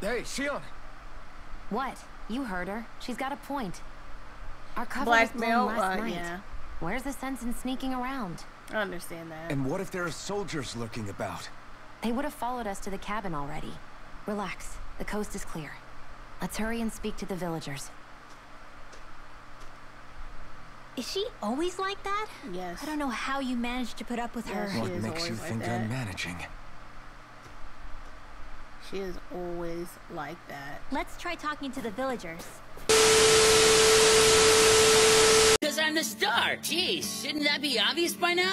Hey, Shionne. What? You heard her. She's got a point. Our cover was blown last night. Yeah. Where's the sense in sneaking around? I understand that. And what if there are soldiers lurking about? They would have followed us to the cabin already. Relax. The coast is clear. Let's hurry and speak to the villagers. Is she always like that? Yes. I don't know how you managed to put up with her. What makes you think I'm managing? She is always like that. Let's try talking to the villagers. Because I'm the star. Jeez, shouldn't that be obvious by now?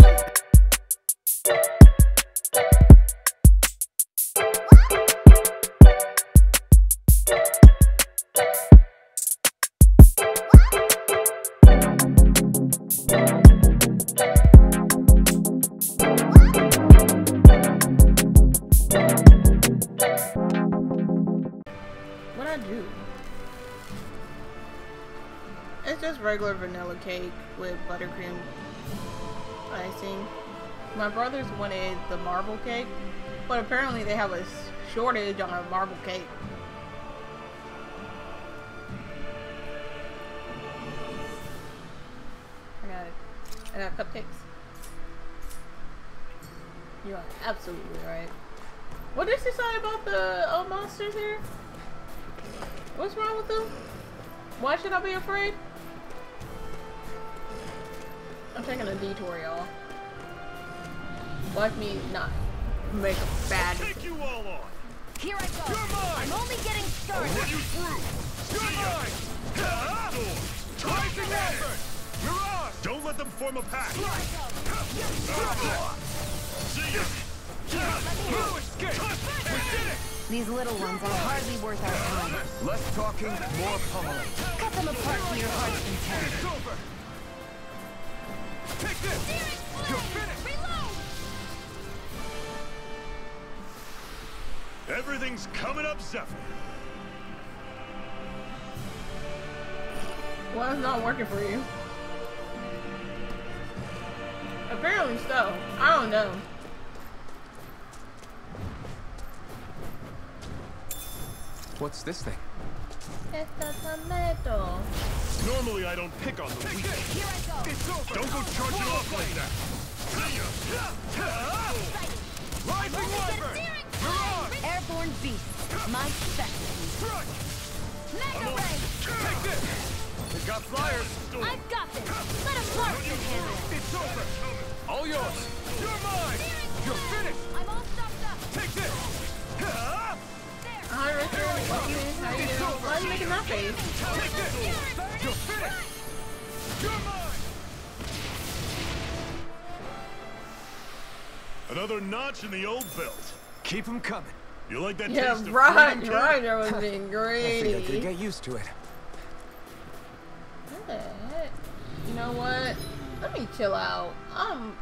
Regular vanilla cake with buttercream icing. My brothers wanted the marble cake, but apparently they have a shortage on a marble cake. I got cupcakes. You are absolutely right. What is this all about the monsters here? What's wrong with them? Why should I be afraid? I'm taking a detour, y'all. Let me not make a bad. Take you all on. Here I go. You're mine. I'm only getting started. I'll let you through. You're mine. Rising effort. You're on. Don't let them form a pack. Here I go. See ya. No escape. We did it. These little ones are hardly worth our time. Less talking, more pummeling. Cut them apart to your heart's content. It's over. Take this! You're finished! Reload! Everything's coming up, Zephyr. Well, it's not working for you. Apparently so. I don't know. What's this thing? It's a tomato. Normally I don't pick on the weak. Here I go. It's over. Don't go charging off like that. See ya. Rising lifer. You're on. Airborne beast. My specialty. Mega ray. Take this. They got flyers. I've got this. Let them march and handle it. It's over. All yours. You're mine. You're finished. I'm all stuffed up. Take this. Hi, Richard. How you doing? Why are you making that face? Take this! You're finished! You're mine! Another notch in the old belt. Keep them coming. You like that taste of freedom? Yeah, Ryder was being greedy. I think I could get used to it. What the heck? You know what? Let me chill out. I'm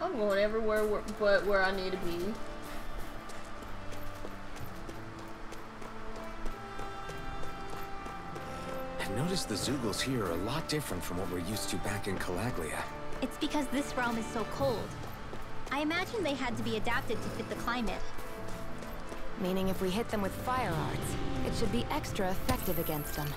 going everywhere but where I need to be. I noticed the Zugles here are a lot different from what we're used to back in Calaglia. It's because this realm is so cold. I imagine they had to be adapted to fit the climate. Meaning if we hit them with fire arts, it should be extra effective against them.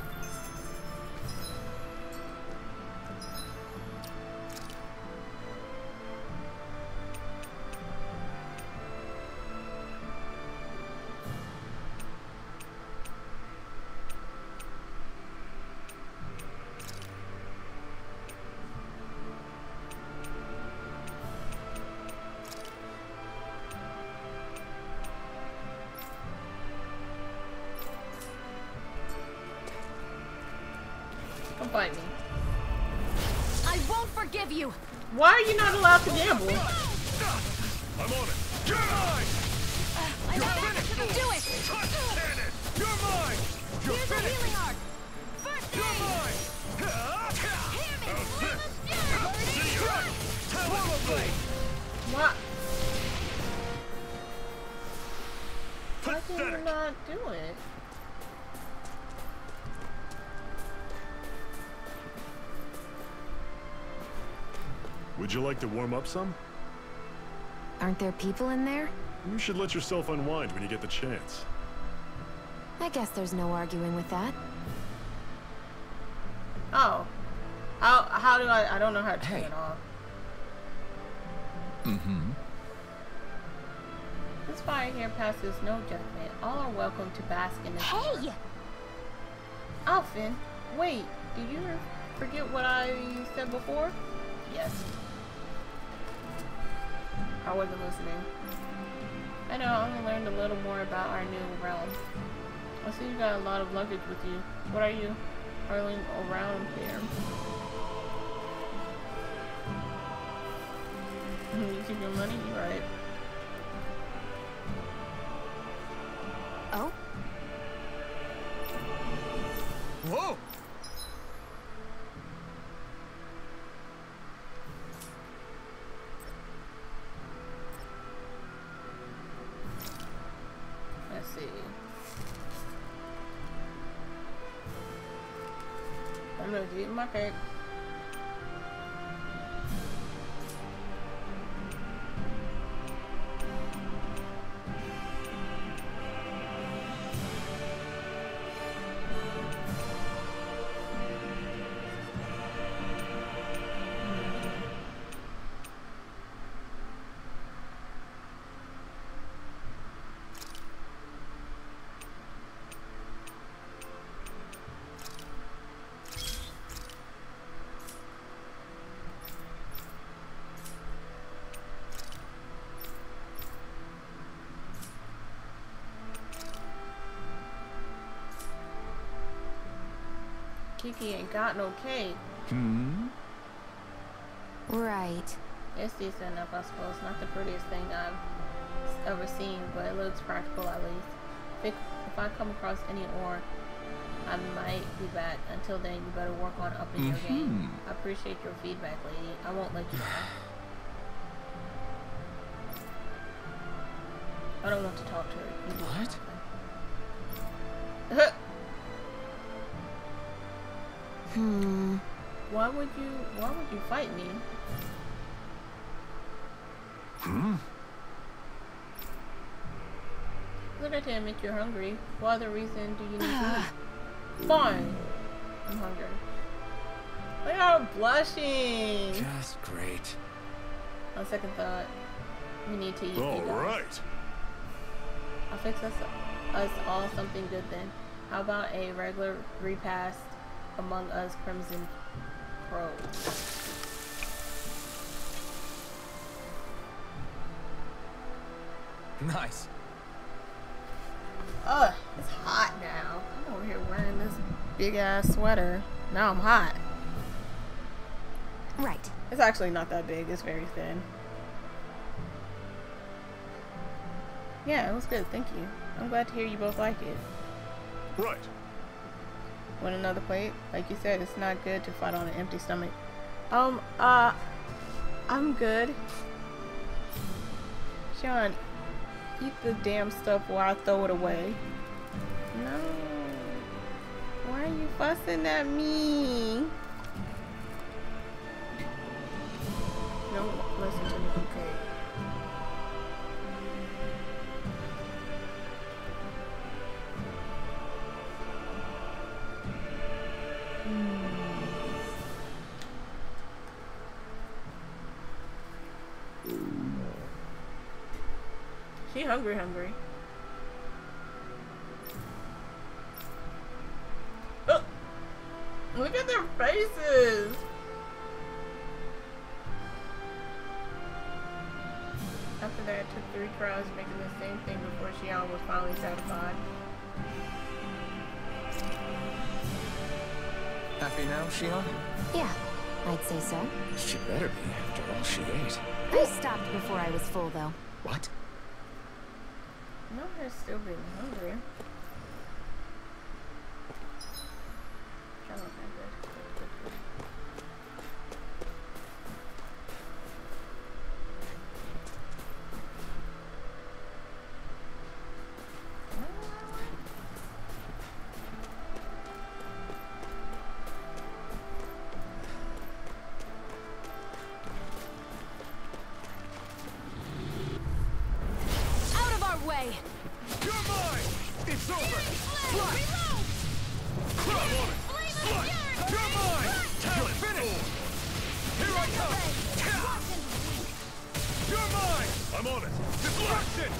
Why are you not allowed to gamble? I'm on it. You're mine. You're finished. Do it. Touch cannon. You're mine. You're finished. You're mine. What? Why can you not do it? Would you like to warm up some? Aren't there people in there? You should let yourself unwind when you get the chance. I guess there's no arguing with that. Oh. How do I don't know how to turn it off. Mm-hmm. This fire here passes no judgment. All are welcome to bask in the Hey! Alphen, wait, did you forget what I said before? Yes. I wasn't listening. I know, I only learned a little more about our new realm. I see you got a lot of luggage with you. What are you hurling around here? You keep your money? You're right. Oh? Whoa! Let's see. I'm gonna eat my cake. Kiki ain't got no cake. Hmm. Right. It's decent enough, I suppose. Not the prettiest thing I've ever seen, but it looks practical at least. If I come across any ore, I might be back. Until then, you better work on upping your game. I appreciate your feedback, lady. I won't let you down. I don't want to talk to her. What? Hmm. Why would you fight me? Hmm. Look at him, if you're hungry. What other reason do you need to eat? Fine. I'm hungry. Look how I'm blushing. Just great. On second thought, we need to eat. Alright. I'll fix us all something good then. How about a regular repast? Among us Crimson Crows. Nice. Ugh, it's hot now. I'm over here wearing this big ass sweater. Now I'm hot. Right. It's actually not that big, it's very thin. Yeah, it was good, thank you. I'm glad to hear you both like it. Right. Want another plate? Like you said, it's not good to fight on an empty stomach. I'm good. Shionne, eat the damn stuff while I throw it away. No. Why are you fussing at me? No, listen to me, okay? She hungry. Oh, look at their faces. After that, it took 3 tries making the same thing before Shionne was finally satisfied. Happy now, Shionne? Yeah, I'd say so. She better be after all she ate. I stopped before I was full, though. What? No, they're still being hungry. way. You're mine. It's over. Reload. Come on. You're mine. You're finished. Here I come. You're mine. I'm on it. Destruction.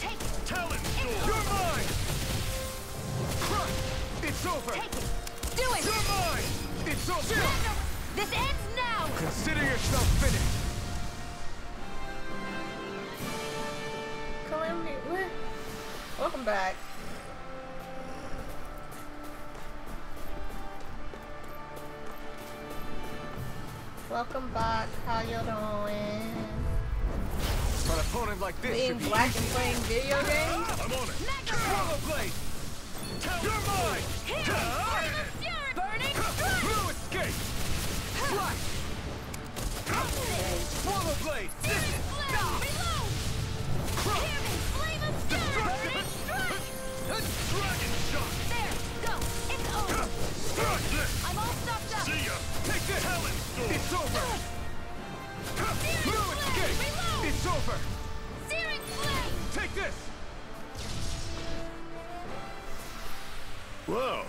Take it. Talent. You're mine. Crush. It's over. Take it. Do it. You're mine. It's over. This ends now. Consider yourself finished. Welcome back. Welcome back. How you doing? An opponent like this being black and playing video games. I'm on it. Rollerblade. You're mine. Burning blue escape. Black. Rollerblade. Dragon shot! There! Go! It's over! Start this! I'm all stopped up! See ya! Take the Helen! It's over! Blue escape! Reload. It's over! Searing flame! Take this! Whoa!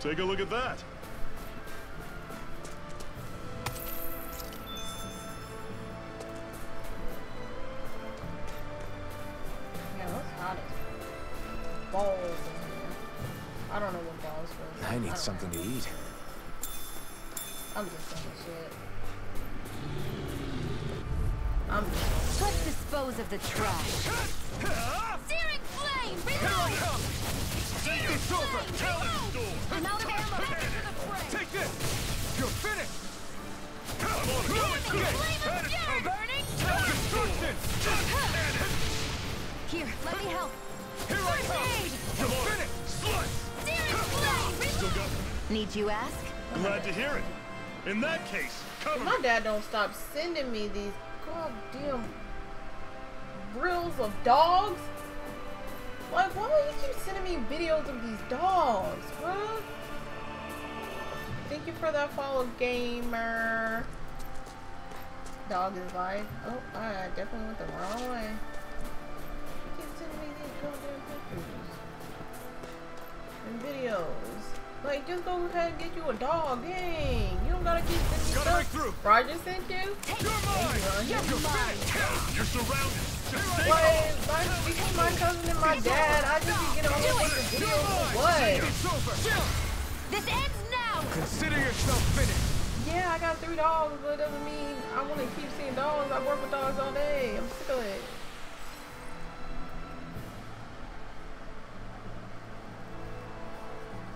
Take a look at that! Yeah, that's hot. Balls. I don't know what balls were. I need something to eat. I'm just saying shit. I'm just... Let's dispose of the trash. Searing flame! Reload! It's over! I'm out of ammo! Take this! You're finished! I'm on it! Burning! Here, let me help! Here I come! You're finished! Slice! Need you ask? Glad to hear it. In that case, cover. My dad don't stop sending me these goddamn reels of dogs. Like, why do you keep sending me videos of these dogs, bruh? Thank you for that follow, gamer. Dog is life. Oh, I definitely went the wrong way. And videos. Like, just go ahead and get you a dog. Dang. You don't gotta keep sending stuff. Right through. Roger sent you? Take you're mine. You're mine. You're surrounded. Like, between my cousin and my dad, I just be getting all these videos for what? This ends now. Consider yourself finished. Yeah, I got 3 dogs, but it doesn't mean I want to keep seeing dogs. I work with dogs all day. I'm sick of it.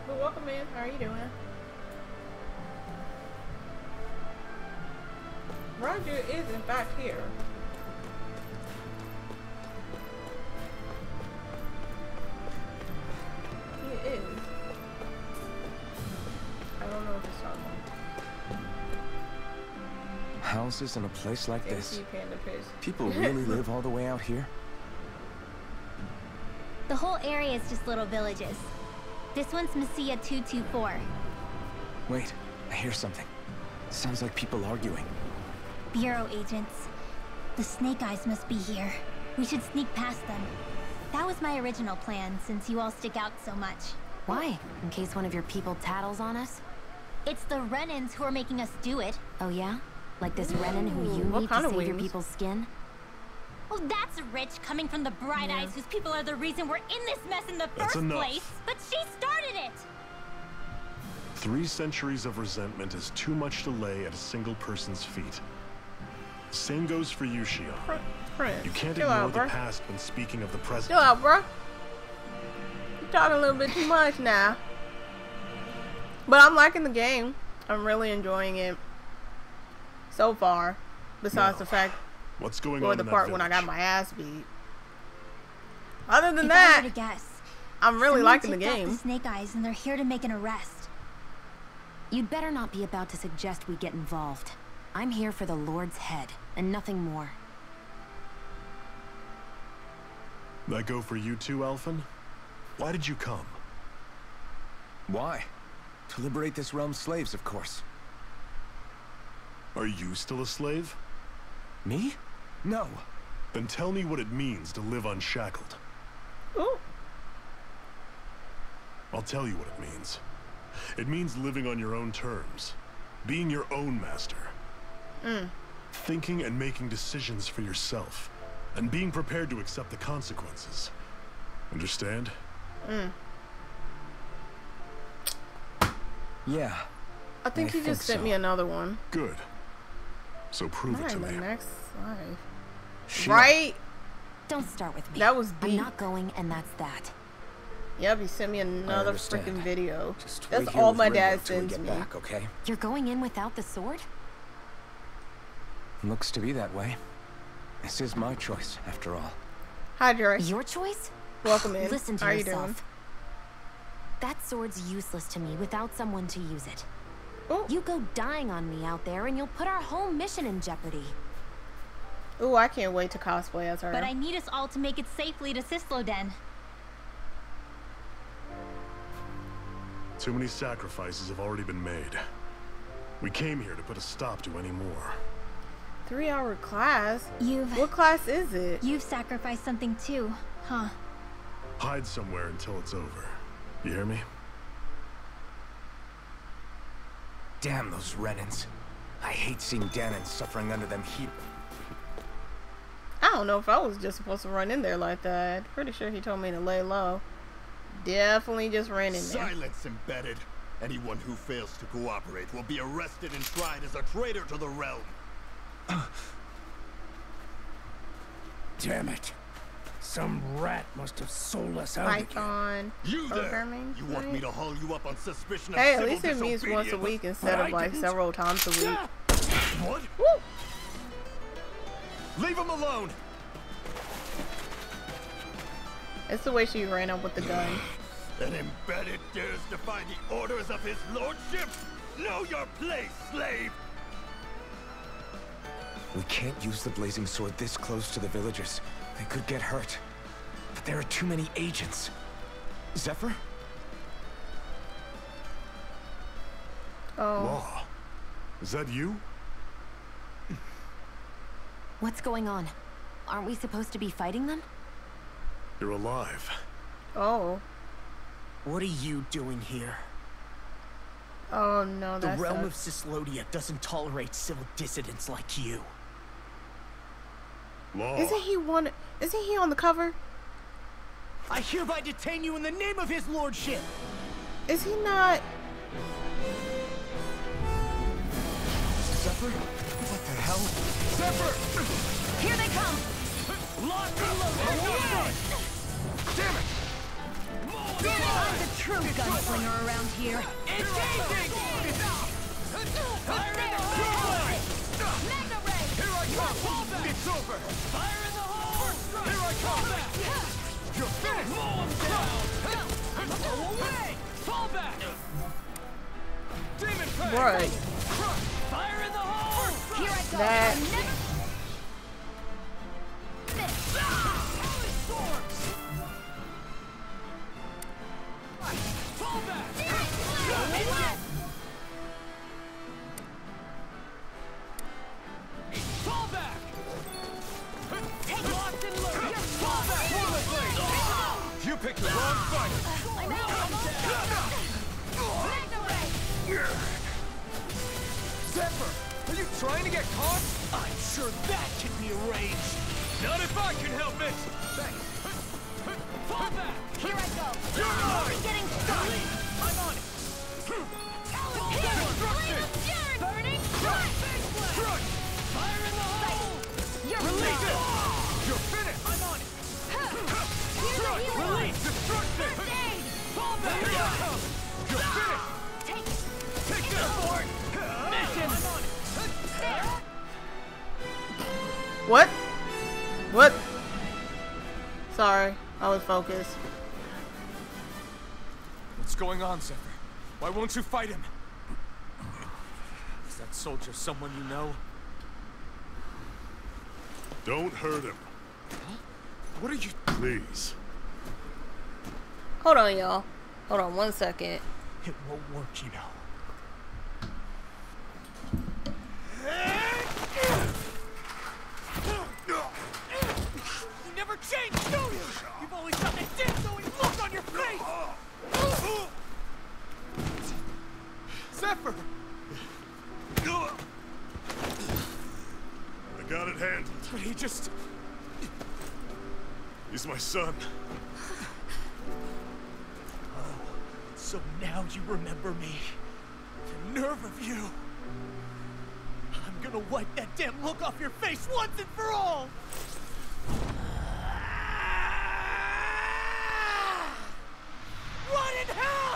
Well, welcome in. How are you doing? Roger is in fact here. He is. I don't know what this song is. Houses in a place like this. People really live all the way out here? The whole area is just little villages. This one's Messia 224. Wait, I hear something. Sounds like people arguing. Bureau agents. The Snake Eyes must be here. We should sneak past them. That was my original plan, since you all stick out so much. Why? In case one of your people tattles on us? It's the Renans who are making us do it. Oh yeah? Like this Renan who you need to save your people's skin? Well, that's rich, coming from the Bright Eyes, whose people are the reason we're in this mess in the first place. But she started it! 3 centuries of resentment is too much to lay at a single person's feet. Same goes for you, Shionne. You can't ignore the past when speaking of the present. Chill out, bro. You're talking a little bit too much now. But I'm liking the game. I'm really enjoying it so far. Besides the fact. What's going on? Or the part when I got my ass beat. Other than that, I'm really liking the game. The Snake Eyes, and they're here to make an arrest. You'd better not be about to suggest we get involved. I'm here for the Lord's head and nothing more. That go for you too, Alphen? Why did you come? Why? To liberate this realm's slaves, of course. Are you still a slave? Me? No. Then tell me what it means to live unshackled. Ooh. I'll tell you what it means. It means living on your own terms, being your own master. Thinking and making decisions for yourself, and being prepared to accept the consequences. Understand? Yeah. I think he just sent me another one. Good. So prove it to me. Next slide. Right? Don't start with me. That was deep. I'm not going, and that's that. Yep, he sent me another freaking video. That's all my dad sends me. Okay? You're going in without the sword? Looks to be that way. This is my choice, after all. Hi, Jory. Your choice? Welcome in. Listen to yourself. That sword's useless to me without someone to use it. You go dying on me out there, and you'll put our whole mission in jeopardy. Ooh, I can't wait to cosplay as her. But I need us all to make it safely to Cysloden. Too many sacrifices have already been made. We came here to put a stop to any more. 3-hour class? What class is it? You've sacrificed something too, huh? Hide somewhere until it's over. You hear me? Damn those Renans. I hate seeing Dahnans suffering under them heat. I don't know if I was just supposed to run in there like that. Pretty sure he told me to lay low. Definitely just ran in there. Silence embedded. Anyone who fails to cooperate will be arrested and tried as a traitor to the realm. Damn it. Some rat must have sold us out again. You there? You want me to haul you up on suspicion of civil disobedience? Hey, at least it means once a week instead of like several times a week. What? Woo. Leave him alone. It's the way she ran up with the gun. An embedded dares defy the orders of his lordship? Know your place, slave! We can't use the blazing sword this close to the villagers. They could get hurt. But there are too many agents. Zephyr? Law. Is that you? What's going on? Aren't we supposed to be fighting them? You're alive. What are you doing here? Oh no, that's the realm of Cyslodia doesn't tolerate civil dissidents like you. Law. Isn't he on the cover? I hereby detain you in the name of his lordship. Is he not? Zephyr? What the hell? Zephyr! Here they come! Lock and load! Damn it! I'm the true gunslinger around here. Engaging! Fire in the hole! Mega ray! Here I come! It's over! Fire in the hole! Here I come! You're finished! Blow him down! Go away! Fall back! Demon pain! Right. Fire in the hole! Here I come! That. Zephyr, are you trying to get caught? I'm sure that can be arranged. Not if I can help it. Thanks. Fall back. Here I go. You're on. Getting stuck. I'm on it. Burning. Fire in the hole. Release it. You're finished. I'm on it. Release. Destruction. Fall back. Here I come. You're finished. Take this board. What? What? Sorry, I was focused. What's going on, Zephyr? Why won't you fight him? Is that soldier someone you know? Don't hurt him. Huh? What are you? Please. Hold on, y'all. Hold on one second. It won't work, you know. You never changed, do you? You've always done this. is my son. Oh, so now you remember me. The nerve of you. I'm gonna wipe that damn look off your face once and for all! What in hell?!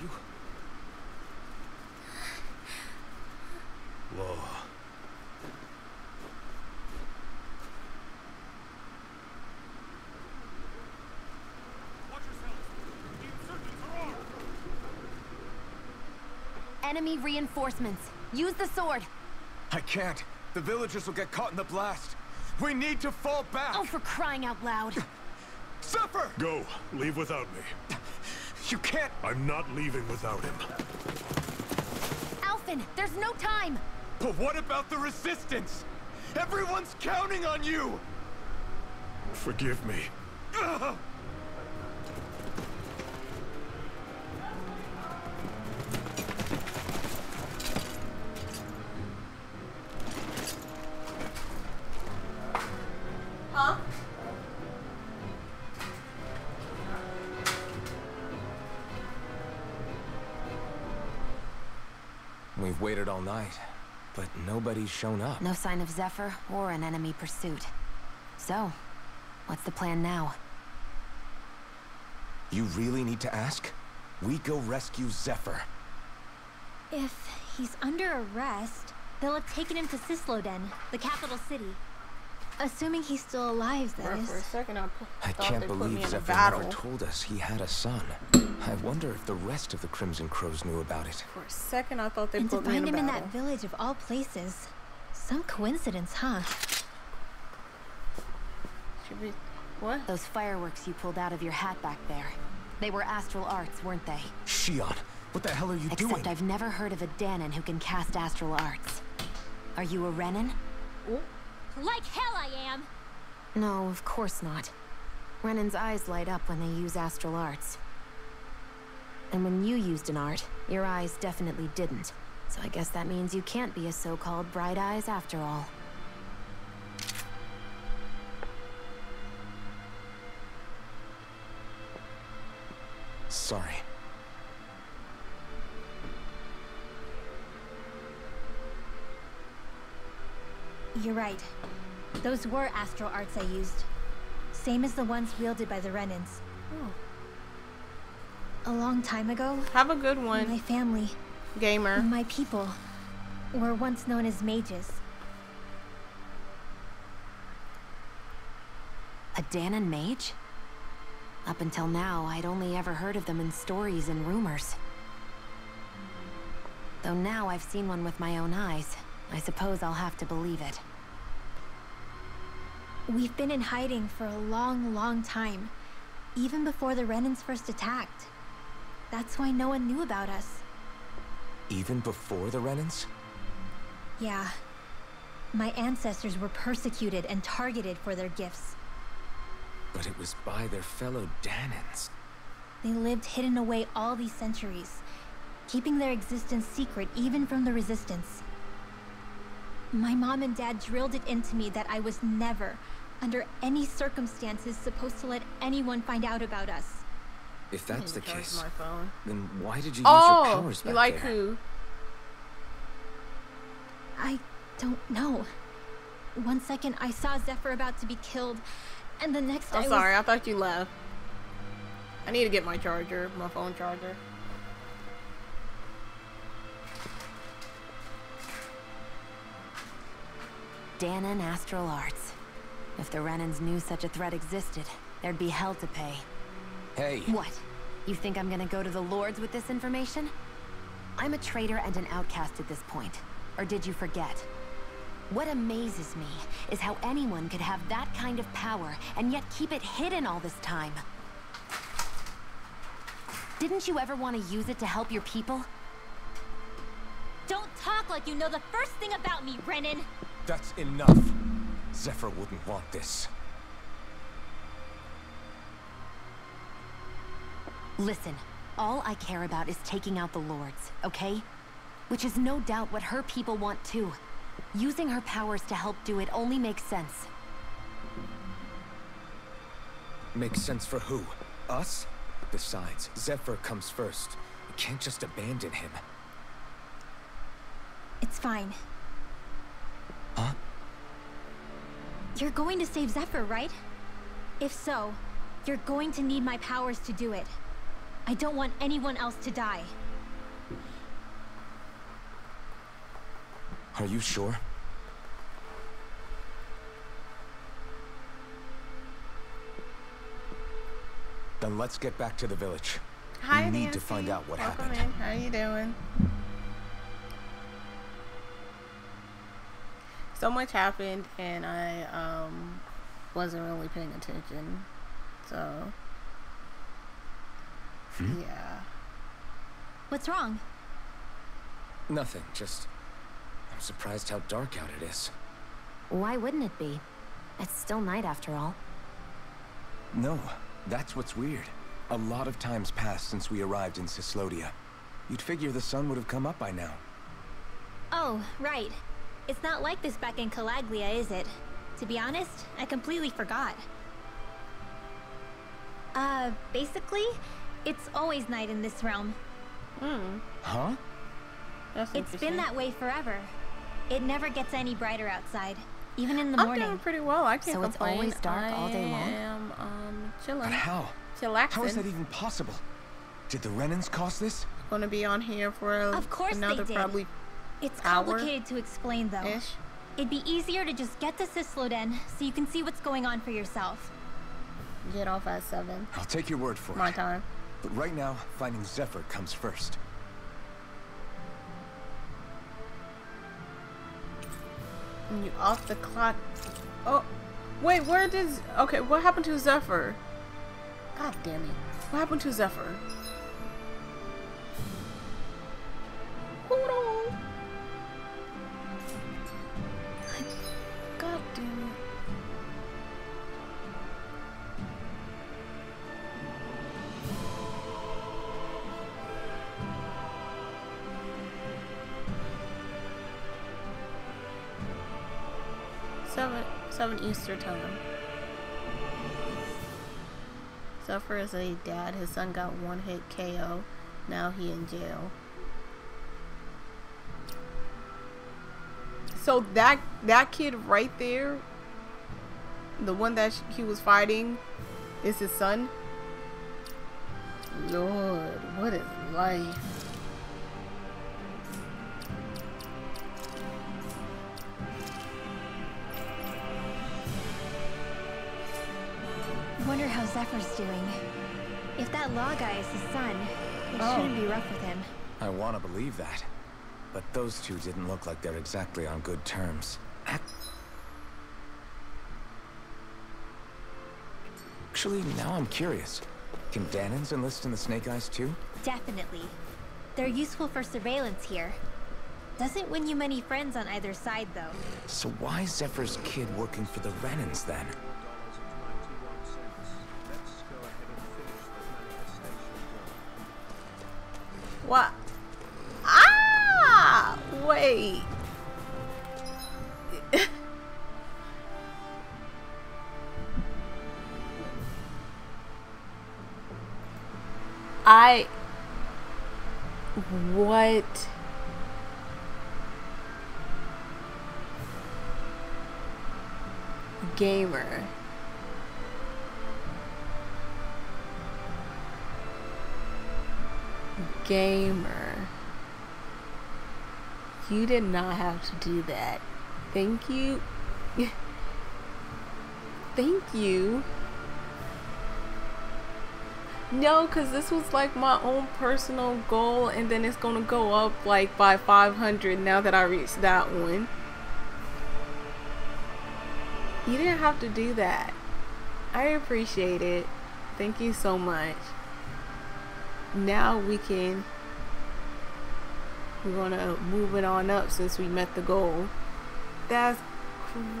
You... Whoa. Enemy reinforcements. Use the sword. I can't. The villagers will get caught in the blast. We need to fall back. Oh, for crying out loud. Zephyr! Go. Leave without me. You can't. I'm not leaving without him. Alphen, there's no time. But what about the resistance? Everyone's counting on you. Forgive me. We've waited all night, but nobody's shown up. No sign of Zephyr or an enemy pursuit. So, what's the plan now? You really need to ask? We go rescue Zephyr. If he's under arrest, they'll have taken him to Cyslodden, the capital city. Assuming he's still alive, that is. For a second, I can't believe Zephyr never told us he had a son. I wonder if the rest of the Crimson Crows knew about it. For a second, I thought they put me in a battle. And to find him in that village of all places. Some coincidence, huh? Should we... What? Those fireworks you pulled out of your hat back there. They were astral arts, weren't they? Shionne, what the hell are you doing? Except I've never heard of a Dahnan who can cast astral arts. Are you a Renan? Oh. Like hell I am! No, of course not. Renan's eyes light up when they use astral arts. And when you used an art, your eyes definitely didn't. So I guess that means you can't be a so-called bright eyes after all. Sorry. You're right. Those were astral arts I used. Same as the ones wielded by the Renans. Oh. A long time ago... Have a good one. My family... Gamer. My people... were once known as mages. A Dahnan mage? Up until now, I'd only ever heard of them in stories and rumors. Though now I've seen one with my own eyes. I suppose I'll have to believe it. We've been in hiding for a long, long time. Even before the Renans first attacked. That's why no one knew about us. Even before the Renans? Yeah. My ancestors were persecuted and targeted for their gifts. But it was by their fellow Dahnans. They lived hidden away all these centuries, keeping their existence secret even from the Resistance. My mom and dad drilled it into me that I was never, under any circumstances, supposed to let anyone find out about us. If that's the case, then why did you use your powers back there? Who? I don't know. One second I saw Zephyr about to be killed, and the next I was... sorry, I thought you left. I need to get my charger, my phone charger. Dahnan astral arts. If the Renans knew such a threat existed, there'd be hell to pay. Hey. What? You think I'm gonna go to the Lords with this information? I'm a traitor and an outcast at this point. Or did you forget? What amazes me is how anyone could have that kind of power and yet keep it hidden all this time. Didn't you ever want to use it to help your people? Don't talk like you know the first thing about me, Renan! That's enough. Zephyr wouldn't want this. Listen, All I care about is taking out the Lords, okay? Which is no doubt what her people want too. Using her powers to help do it only makes sense. Makes sense for who? Us? Besides, Zephyr comes first. We can't just abandon him. It's fine. Huh? You're going to save Zephyr, right? If so, you're going to need my powers to do it. I don't want anyone else to die. Are you sure? Then let's get back to the village. Hi, we need Nancy. To find out what Welcome happened. In. How are you doing? So much happened and I wasn't really paying attention. So yeah. What's wrong? Nothing, just I'm surprised how dark out it is. Why wouldn't it be? It's still night after all. No, that's what's weird. A lot of time's passed since we arrived in Cyslodia. You'd figure the sun would have come up by now. Oh, right. It's not like this back in Calaglia, is it? To be honest, I completely forgot. Basically, it's always night in this realm. Hmm. Huh? That's interesting. It's been that way forever. It never gets any brighter outside, even in the morning. I'm doing pretty well. I can't complain. So it's always dark all day long? I am, chilling. But how? Chillaxing. How is that even possible? Did the Renans cause this? I'm gonna be on here for another probably It's complicated to explain, though. Ish. It'd be easier to just get to Cyslodden so you can see what's going on for yourself. Get off at 7. I'll take your word for it. My time. But right now, finding Zephyr comes first. You off the clock. Oh, wait, where does... Okay, what happened to Zephyr? God damn it. What happened to Zephyr? Hootle. God damn it. Seven Easter time. Zephyr is a dad. His son got one hit KO. Now he in jail. So that kid right there, the one that he was fighting, is his son. Lord, what is life? I wonder how Zephyr's doing. If that law guy is his son, it shouldn't be rough with him. I want to believe that, but those two didn't look like they're exactly on good terms. Actually, now I'm curious. Can Dahnans enlist in the Snake Eyes too? Definitely. They're useful for surveillance here. Doesn't win you many friends on either side, though. So why is Zephyr's kid working for the Renans then? What? Ah! Wait. What? Gamer. Gamer, you did not have to do that. Thank you. Thank you. No, because this was like my own personal goal, and then it's gonna go up like by 500 now that I reached that one. You didn't have to do that. I appreciate it. Thank you so much. Now we're gonna move it on up since we met the goal. That's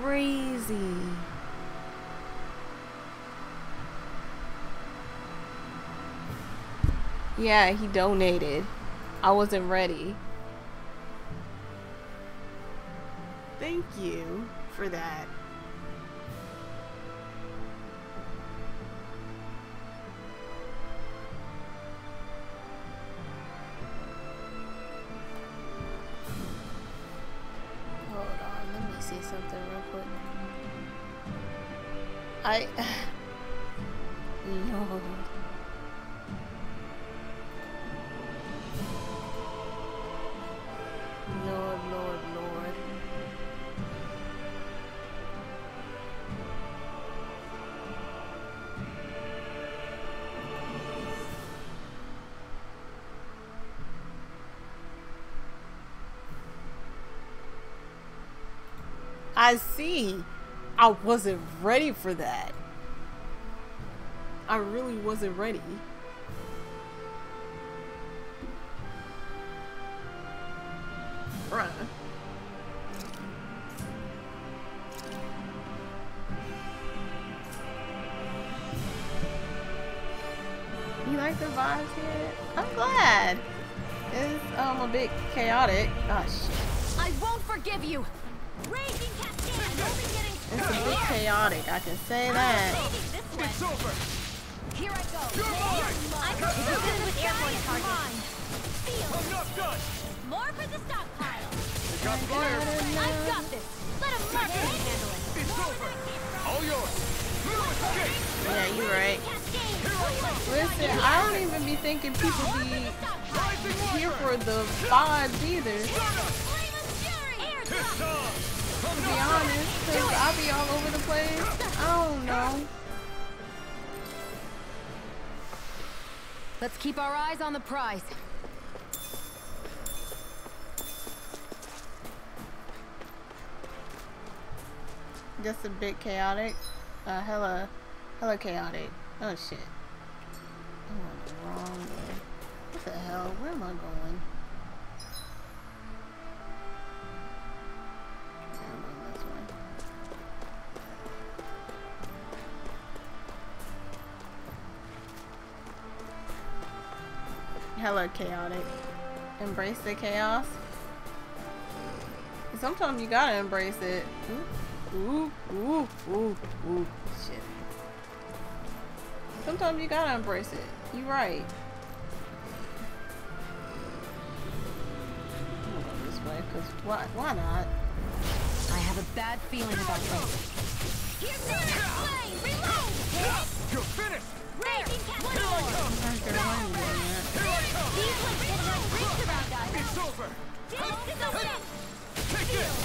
crazy. Yeah, he donated. I wasn't ready. Thank you for that. Hold on, let me see something real quick. I... No. Lord. I see. I wasn't ready for that. I really wasn't ready. Bruh. You like the vibes here? I'm glad. It's a bit chaotic. Oh shit. I won't forgive you. Raging Cascade. It's a bit chaotic. I can say that. It's over. Here I go. You're mine. I'm good with airborne targets. I'm not done. More for the stockpile. Got fire. I've got this. Let him mark it. It's over. All yours. Yeah, you're right. Listen, I don't even be thinking people be here for the vibes either. To be honest, because I'll be all over the place. I don't know. Let's keep our eyes on the prize. Just a bit chaotic. Hella chaotic. Oh shit. I'm on the wrong way. What the hell? Where am I going? I'm on this one. Hella chaotic. Embrace the chaos. Sometimes you gotta embrace it. Oops. Ooh, shit. Sometimes you gotta embrace it. You right. I'm gonna go this way, cause why not? I have a bad feeling about this. You're finished! Reload! You're finished! One more! It's over! Take this!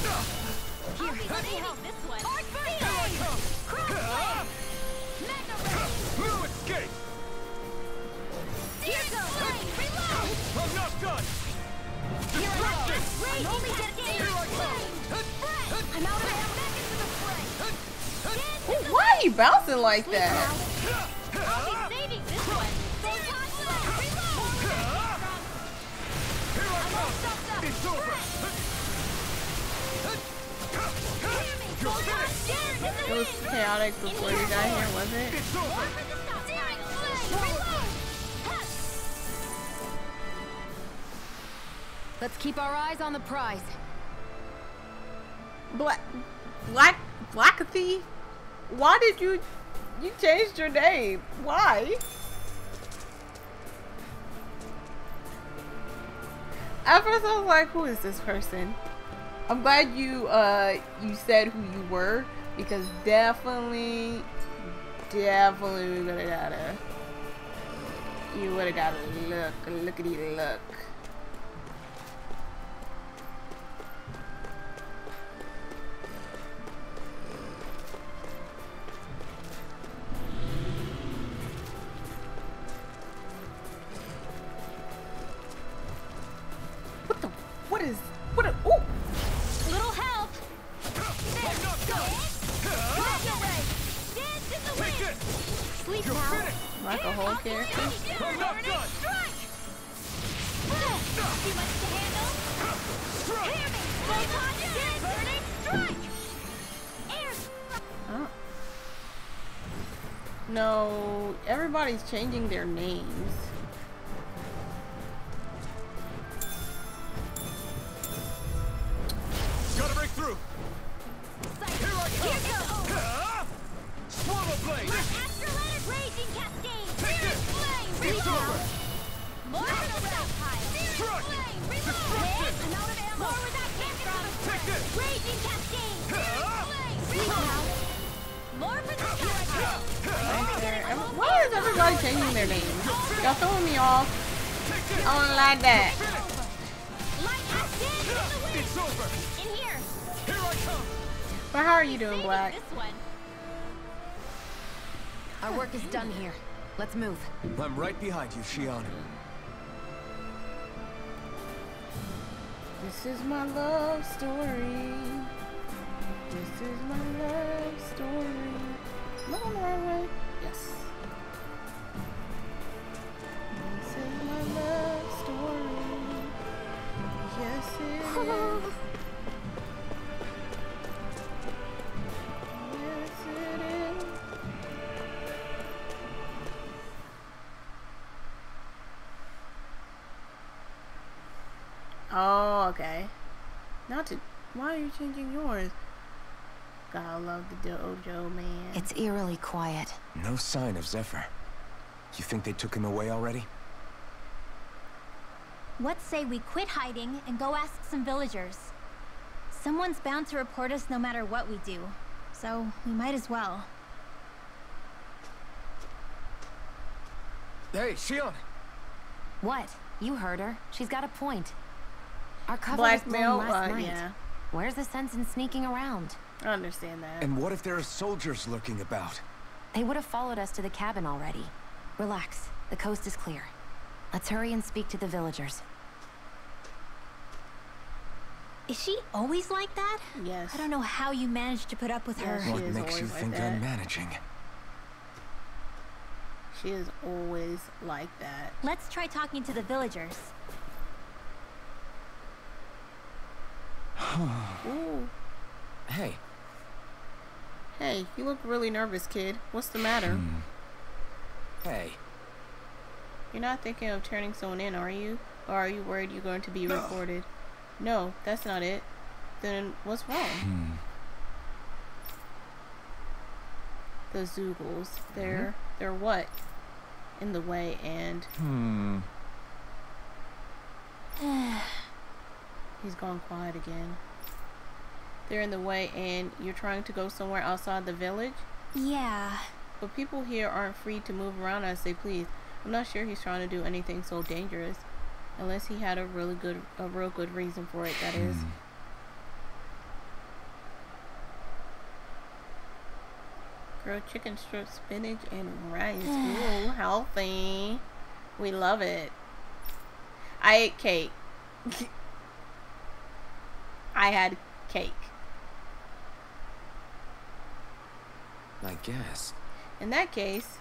Here we go. This one. Blue escape. Here goes. Reload. I'm not done. Destruction. I'm only dedicated to flame. I'm out of here. Back into the fray. Why are you bouncing like that? I'll be saving this one. Save one flame. Reload. Here I come. It's over. It was chaotic before you got here, was it? Let's keep our eyes on the prize. Blackathy? Why did you changed your name? Why? At first I was like, who is this person? I'm glad you you said who you were, because definitely we would have gotta lookity look. No, everybody's changing their names. throwing me off. I don't like that. But how are you doing, Black? Our work is done here. Let's move. I'm right behind you, Shionne. This is my love story. This is my love story. Am I going the right way? Yes. This is my love story. Yes, it is. Oh, okay. Not to. Why are you changing yours? God, I love the dojo, man. It's eerily quiet. No sign of Zephyr. You think they took him away already? What say we quit hiding and go ask some villagers? Someone's bound to report us no matter what we do, so we might as well. Hey, Shionne! What? You heard her. She's got a point. Our cover was blown last night. Yeah. Where's the sense in sneaking around? I understand that. And what if there are soldiers lurking about? They would have followed us to the cabin already. Relax. The coast is clear. Let's hurry and speak to the villagers. Is she always like that? Yes. I don't know how you managed to put up with her. What makes you think I'm managing? She is always like that. Let's try talking to the villagers. Ooh. Hey. Hey, you look really nervous, kid. What's the matter? Hey. You're not thinking of turning someone in, are you? Or are you worried you're going to be reported? No, that's not it. Then what's wrong? The Zugles. They're what? In the way and... He's gone quiet again. They're in the way and you're trying to go somewhere outside the village? Yeah. But people here aren't free to move around as they please. I'm not sure he's trying to do anything so dangerous. Unless he had a real good reason for it, that is. Grilled chicken strip, spinach, and rice. Ooh, healthy. We love it. I ate cake. I had cake. I guess. In that case,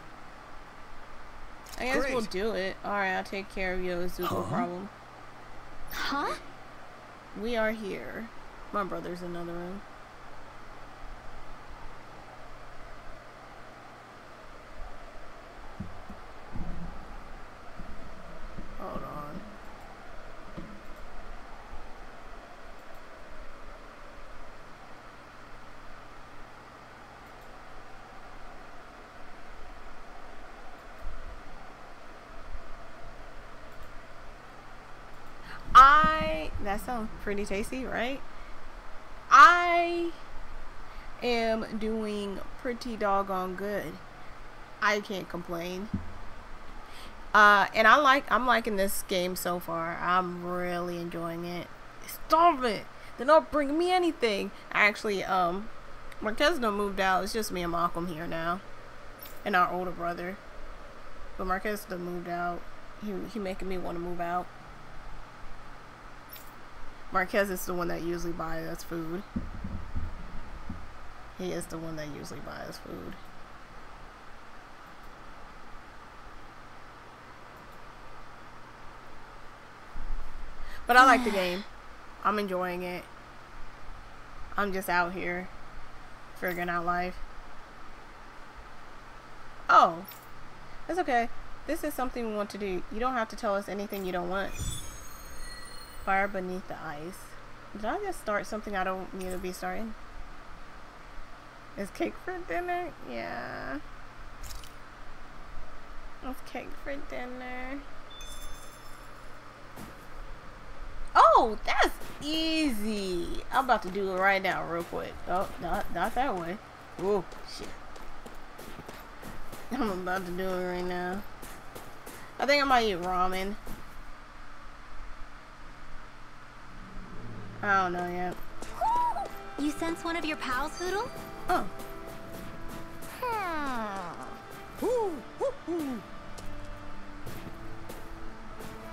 I guess we'll do it. Alright, I'll take care of your Zuko problem. Huh? We are here. My brother's in another room. Hold on. That sounds pretty tasty, right? I am doing pretty doggone good. I can't complain. And I'm liking this game so far. I'm really enjoying it. Stop it! They're not bringing me anything. Actually, Marquezno moved out. It's just me and Malcolm here now, and our older brother. But Marquezno moved out. He making me want to move out. Marquez is the one that usually buys us food. He is the one that usually buys us food. But I like the game. I'm enjoying it. I'm just out here figuring out life. Oh, that's okay. This is something we want to do. You don't have to tell us anything you don't want. Fire beneath the ice. Did I just start something I don't need to be starting? Is cake for dinner? Yeah. It's cake for dinner. Oh, that's easy. I'm about to do it right now real quick. Oh, not that way. Oh, shit. I'm about to do it right now. I think I might eat ramen. I don't know yet. You sense one of your pals, Hootle? Oh. Hmm. Ooh, ooh, ooh.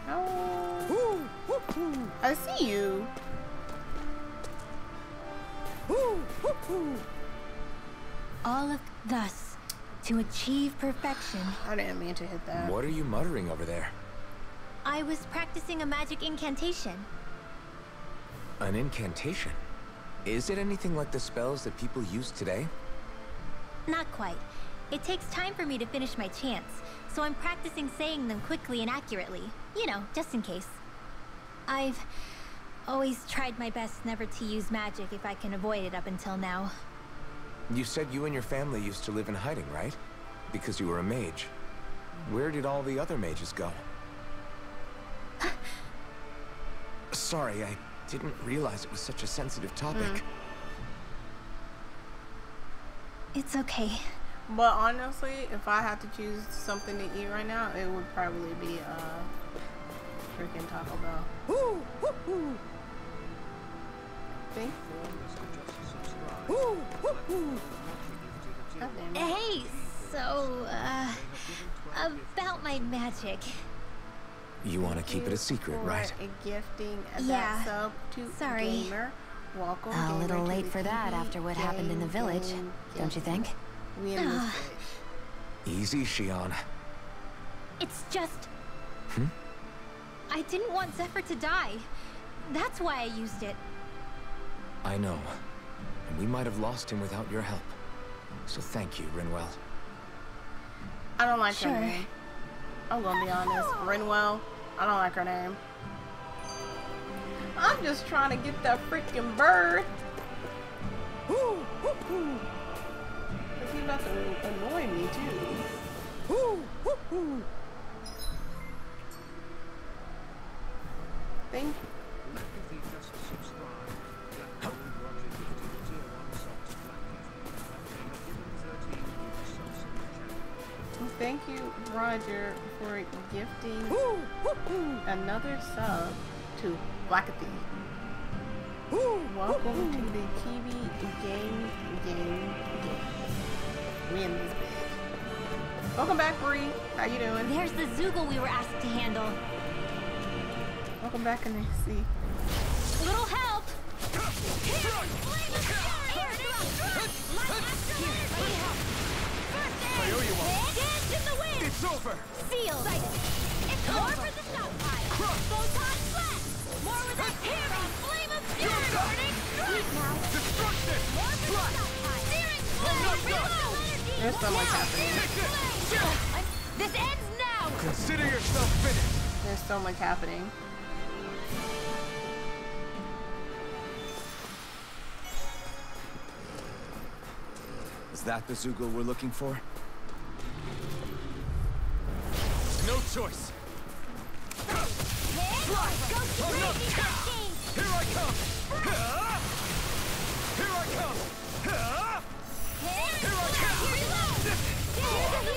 Oh. Ooh, ooh, ooh. I see you. Ooh, ooh, ooh. All of thus to achieve perfection. I didn't mean to hit that. What are you muttering over there? I was practicing a magic incantation. An incantation? Is it anything like the spells that people use today? Not quite. It takes time for me to finish my chants, so I'm practicing saying them quickly and accurately. You know, just in case. I've always tried my best never to use magic if I can avoid it up until now. You said you and your family used to live in hiding, right? Because you were a mage. Where did all the other mages go? Sorry, I didn't realize it was such a sensitive topic. It's okay. But honestly, if I had to choose something to eat right now, it would probably be freaking Taco Bell. Ooh, ooh, ooh. Thank you. Ooh, ooh, ooh. Hey, so about my magic. You want to keep it a secret, right? Gifting that sub to Gamer. Welcome, a little late for that after what happened in the village, don't you think? We easy, Shionne. It's just... Hmm? I didn't want Zephyr to die. That's why I used it. I know. And we might have lost him without your help. So thank you, Rinwell. I don't like her name. I'm gonna be honest. Rinwell, I don't like her name. I'm just trying to get that freaking bird. Ooh, ooh, ooh. Is he about to annoy me too? Ooh, ooh, ooh. Thank you. Thank you, Roger, for gifting another sub to Blackathy. Welcome to the Kiwi game. We in this bed. Welcome back, Bree. How you doing? There's the Zugle we were asked to handle. Welcome back, and see. Little help. It's over. Sealed. It's over for the stockpile. More with a tearing flame of fury. Destruction. More with a stockpile. Searing flame. There's so much happening. This ends now. Consider yourself finished. There's so much happening. Is that the Zugle we're looking for? No choice. Here I come! Here I come! Here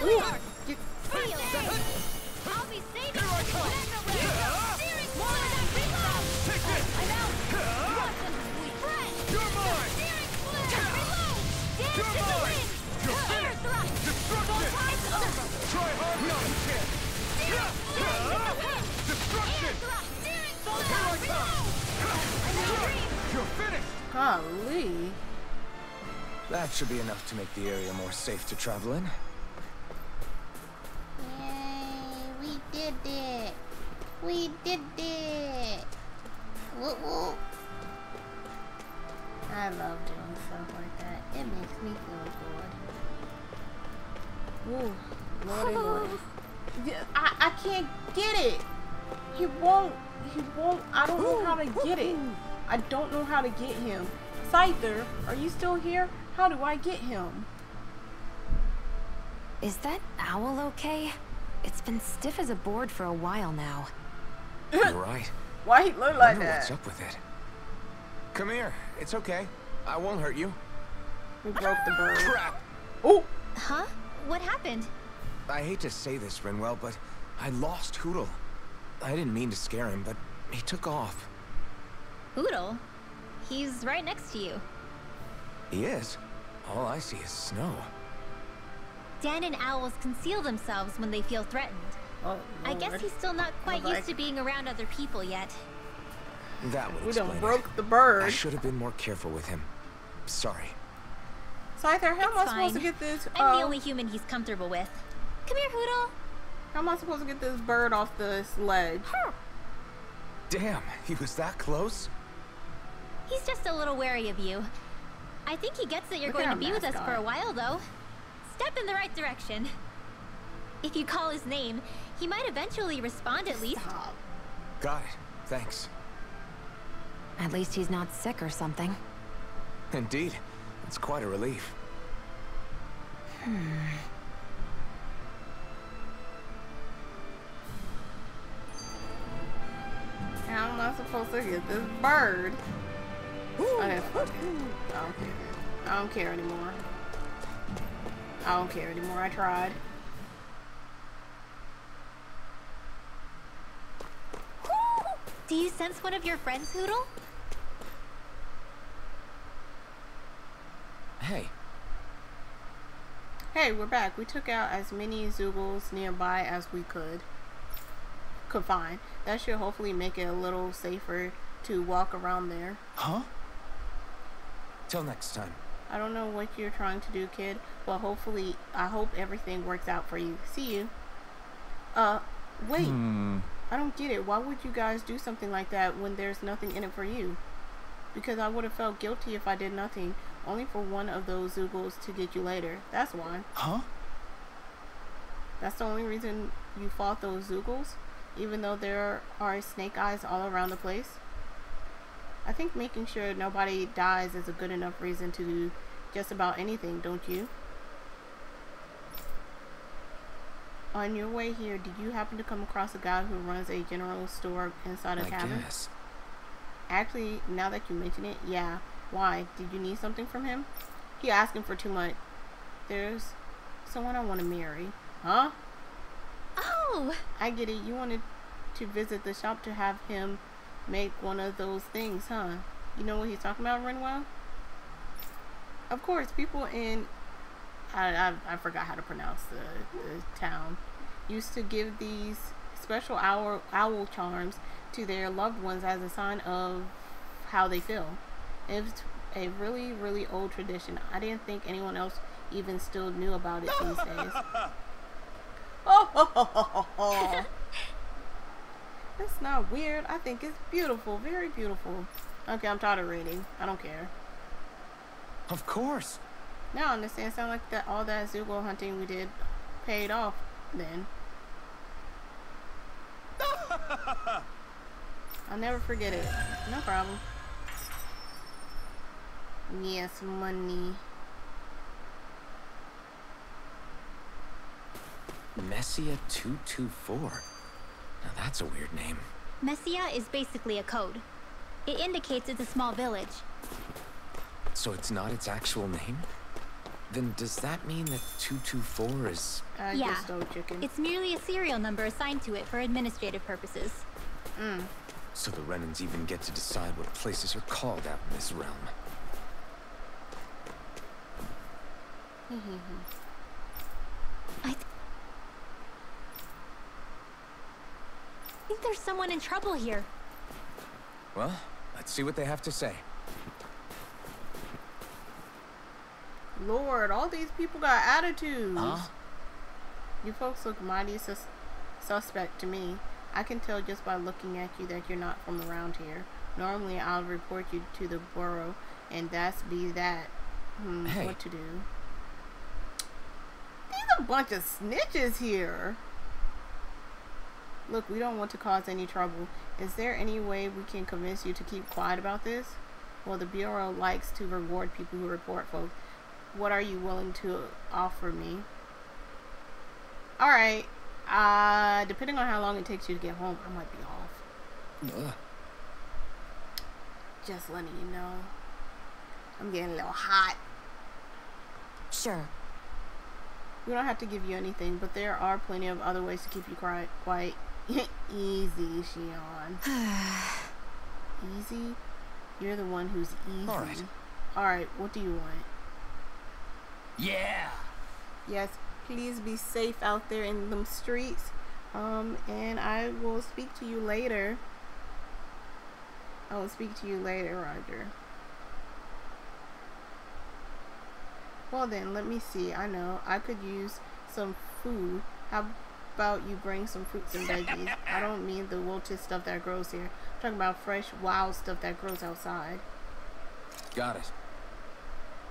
I come! I'll be saving you! Golly. That should be enough to make the area more safe to travel in. Yay, we did it. We did it. Woo woo. I love doing stuff like that. It makes me feel good. Woo. Lordy, lordy. I can't get it. He won't. I don't know how to get it. I don't know how to get him. Scyther, are you still here? How do I get him? Is that owl okay? It's been stiff as a board for a while now. You're right. Why he look like that? What's up with it? Come here. It's okay. I won't hurt you. We broke the bird. Crap. Oh. Huh? What happened? I hate to say this, Rinwell, but I lost Hootle. I didn't mean to scare him, but he took off. Hootle? He's right next to you. He is? All I see is snow. Dahnan and owls conceal themselves when they feel threatened. Oh, I guess he's still not quite used to being around other people yet. That would explain it. We done broke the bird. I should have been more careful with him. Sorry. Cyther, how am I supposed to get this? I'm the only human he's comfortable with. Come here, Hootle. How am I supposed to get this bird off the sledge? Huh. Damn, he was that close? He's just a little wary of you. I think he gets that you're going to be with us for a while, though. Step in the right direction. If you call his name, he might eventually respond at least. Got it. Thanks. At least he's not sick or something. Indeed. It's quite a relief. How am I supposed to get this bird? Okay, fuck it. I don't care anymore. I tried. Do you sense one of your friends, Hootle? Hey. Hey, we're back. We took out as many Zugles nearby as we could find. That should hopefully make it a little safer to walk around there. Huh? Till next time. I don't know what you're trying to do, kid, but hopefully, I hope everything works out for you. See you. Wait. I don't get it. Why would you guys do something like that when there's nothing in it for you? Because I would have felt guilty if I did nothing, only for one of those Zugles to get you later. That's why. Huh? That's the only reason you fought those Zugles, even though there are Snake Eyes all around the place? I think making sure nobody dies is a good enough reason to do just about anything, don't you? On your way here, did you happen to come across a guy who runs a general store inside a cabin? Guess. Actually, now that you mention it, yeah. Why? Did you need something from him? He asking for too much. There's someone I want to marry. Huh? Oh! I get it. You wanted to visit the shop to have him make one of those things, huh? You know what he's talking about, Rinwell? Of course, people in... I forgot how to pronounce the town. Used to give these special owl charms to their loved ones as a sign of how they feel. It's a really, really old tradition. I didn't think anyone else even still knew about it these days. Oh! That's not weird. I think it's beautiful. Very beautiful. Okay, I'm tired of reading. I don't care. Of course. Now I understand. Sound like that all that Zugo hunting we did paid off then. I'll never forget it. No problem. Yes, money. Messia 224. Now that's a weird name. Messia is basically a code. It indicates it's a small village. So it's not its actual name? Then does that mean that 224 is... yeah, it's merely a serial number assigned to it for administrative purposes. So the Renans even get to decide what places are called out in this realm. I think there's someone in trouble here. Well, let's see what they have to say. Lord, all these people got attitudes. You folks look mighty suspect to me. I can tell just by looking at you that you're not from around here. Normally, I'll report you to the borough, and that's be that. Hey. What to do? There's a bunch of snitches here. Look, we don't want to cause any trouble. Is there any way we can convince you to keep quiet about this? Well, the Bureau likes to reward people who report folks. What are you willing to offer me? Alright. Depending on how long it takes you to get home, I might be off. Just letting you know. I'm getting a little hot. Sure. We don't have to give you anything, but there are plenty of other ways to keep you quiet. Easy, Shionne. Easy? You're the one who's easy. All right, what do you want? Yeah! Yes, please be safe out there in them streets. And I will speak to you later. I will speak to you later, Roger. Well then, let me see. I know. I could use some food. How about you bring some fruits and veggies? I don't mean the wilted stuff that grows here. I'm talking about fresh, wild stuff that grows outside. Got it.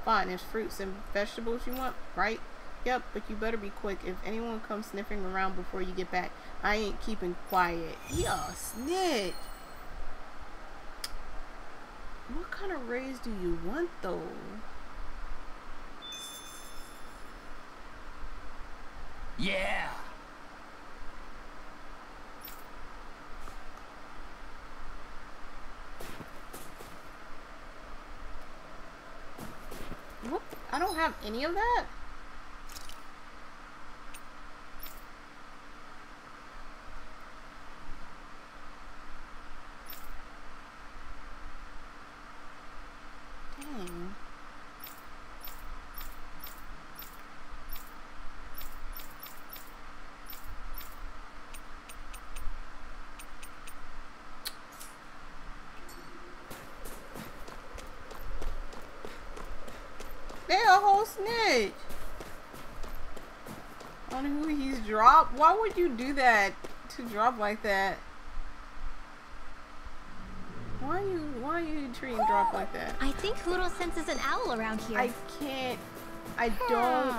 Fine, there's fruits and vegetables you want, right? Yep, but you better be quick. If anyone comes sniffing around before you get back, I ain't keeping quiet. Yeah, snitch. What kind of rays do you want, though? Yeah. What? I don't have any of that? Snitch on who he's dropped. Why would you do that to drop like that? Why are you treating drop like that? I think Hootle senses an owl around here. I don't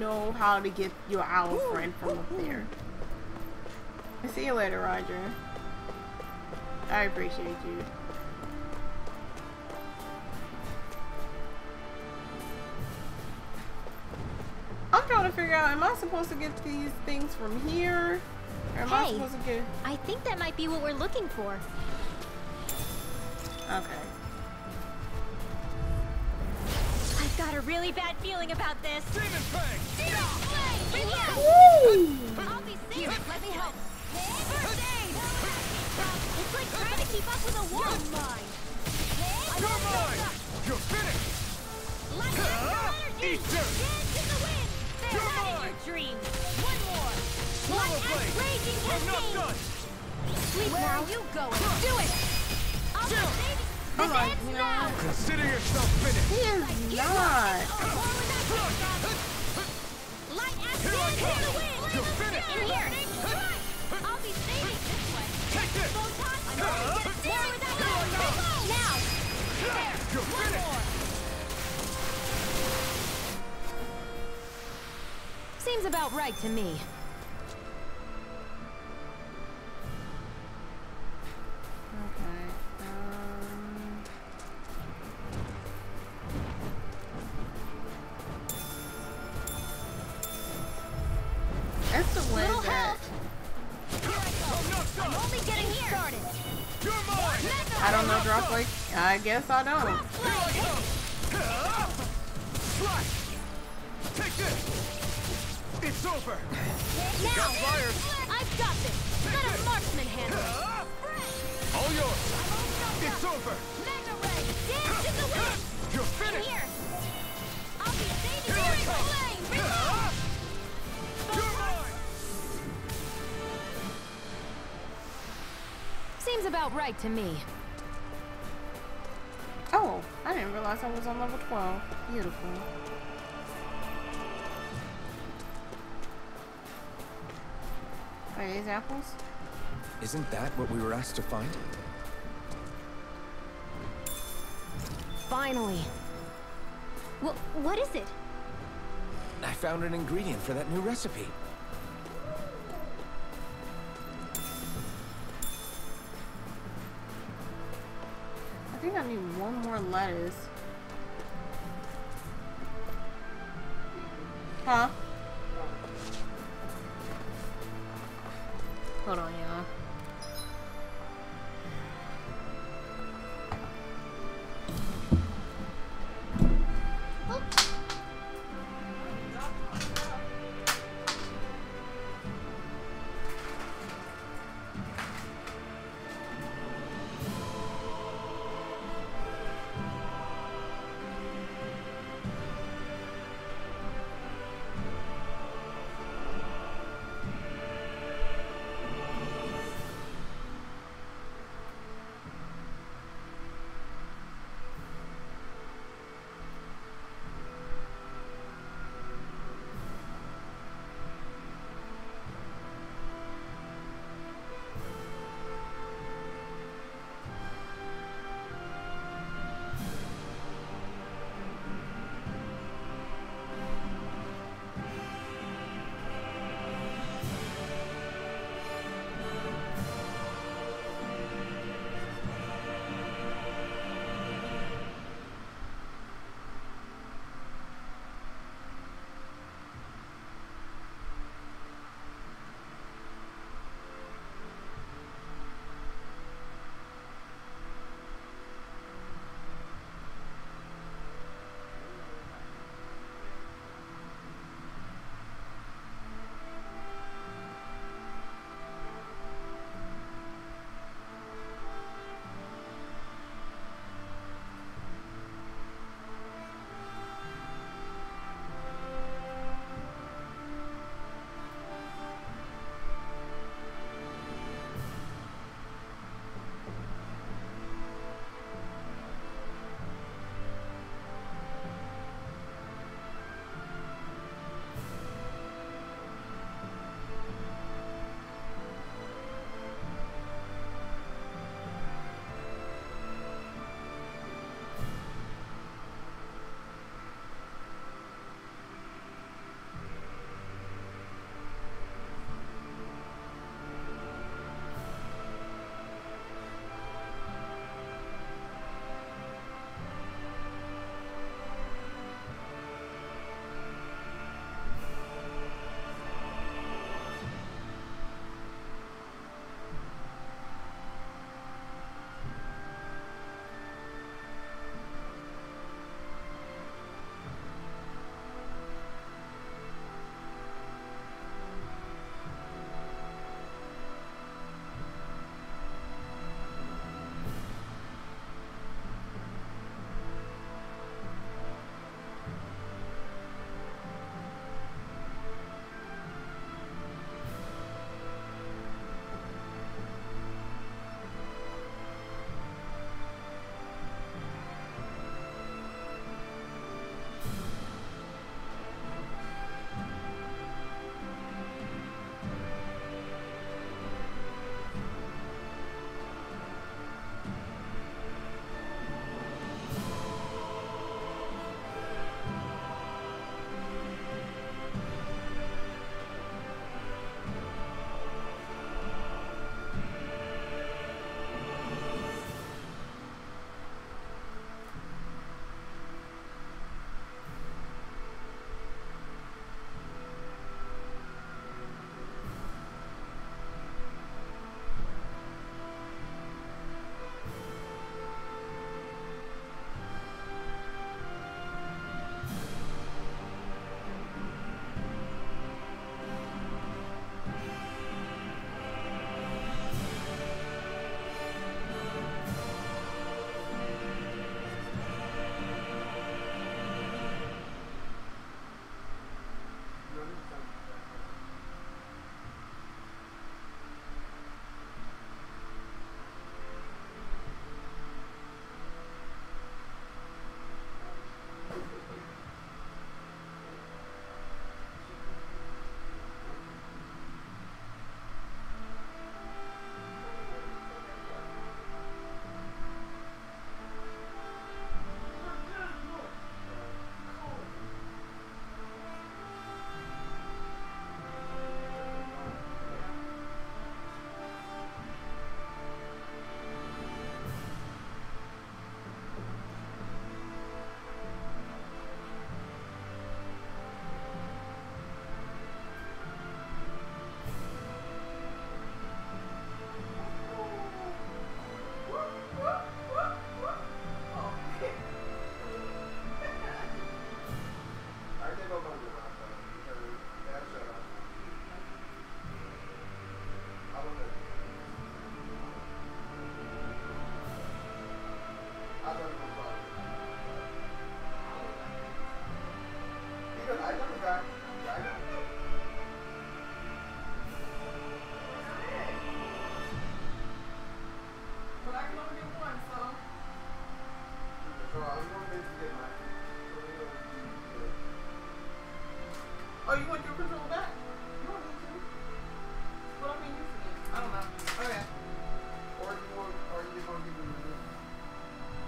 know how to get your owl friend from up there. See you later, Roger. I appreciate you. To figure out, am I supposed to get these things from here? Or am I supposed to get... I think that might be what we're looking for. Okay. I've got a really bad feeling about this. Demon Fang! Demon Fang! I'll be safe. Let me help. It's like trying to keep up with a wolf. Come on! You're finished! Easter! Come on! Dreams. One more. Slow play. I'm not done. Sleep now. You go. Do it. I'll do it. Consider yourself finished. He is not. Light action. You're finished. In here. I'll be saving this one. Take this. Now. There. You're finished. Seems about right to me. Okay. That's the way that... I'm only getting started. I don't know drop like... I guess I don't. Take this! It's over! Now! I've got this! Got a marksman handle! All yours! It's over! Mega Ray! Dance in the wind! You're finished! Here! I'll be saving you in flame! You're mine! Seems about right to me. Oh! I didn't realize I was on level 12. Beautiful. Are these apples? Isn't that what we were asked to find? Finally. What is it? I found an ingredient for that new recipe. I think I need one more lettuce. Huh? Hold on, y'all.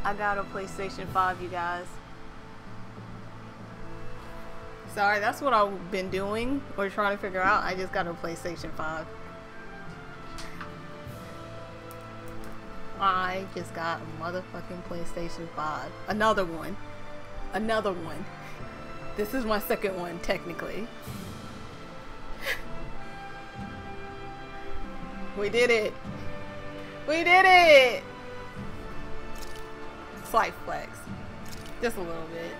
I got a PlayStation 5, you guys. Sorry, that's what I've been doing or trying to figure out. I just got a PlayStation 5. I just got a motherfucking PlayStation 5. Another one. Another one. This is my second one, technically. We did it. We did it! Slight flex, just a little bit.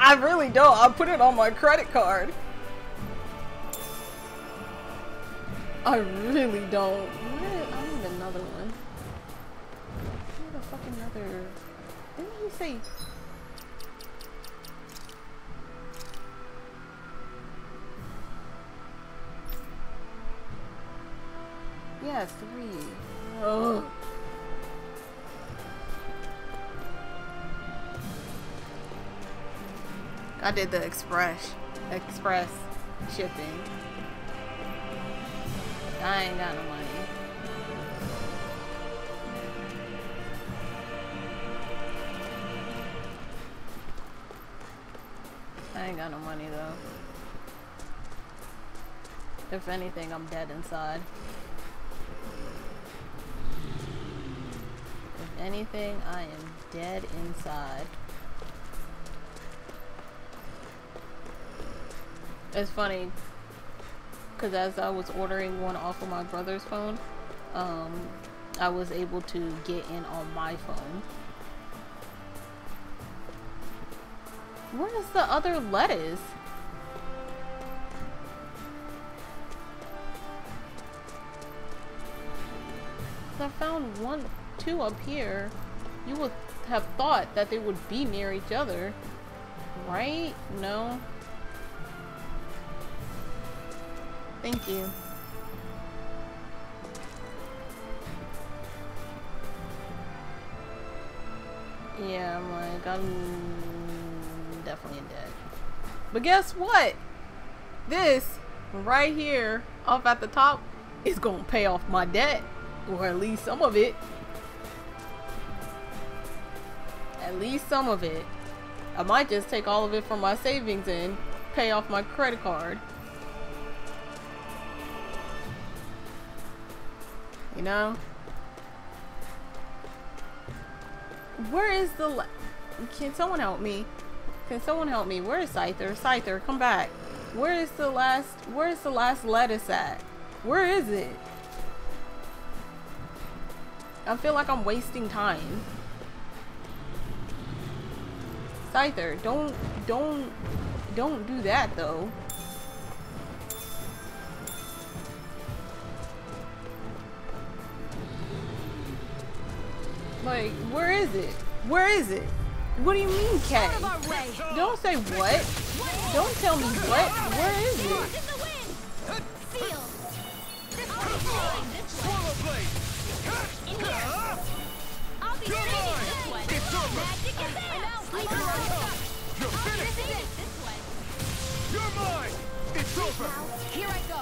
I really don't. I put it on my credit card. I really don't. I need another one. I need a fucking other. Didn't he say? Yeah, 3. Oh. I did the express shipping. I ain't got no money. I ain't got no money though. If anything, I'm dead inside. Anything, I am dead inside. It's funny because as I was ordering one off of my brother's phone, I was able to get in on my phone. Where is the other lettuce? I found one. Two up here, you would have thought that they would be near each other, right? No. Thank you. Yeah, I'm like, I'm definitely dead. But guess what? This right here up at the top is gonna pay off my debt, or at least some of it. At least some of it. I might just take all of it from my savings and pay off my credit card. You know? Where is the... Can someone help me? Can someone help me? Where is Scyther? Scyther, come back. Where is the last... Where is the last lettuce at? Where is it? I feel like I'm wasting time. Scyther, don't do that though. Like, where is it? Where is it? What do you mean, Kay? Don't say what. Don't tell me what. Where is it? You're finished! You're mine! It's over! Here I go!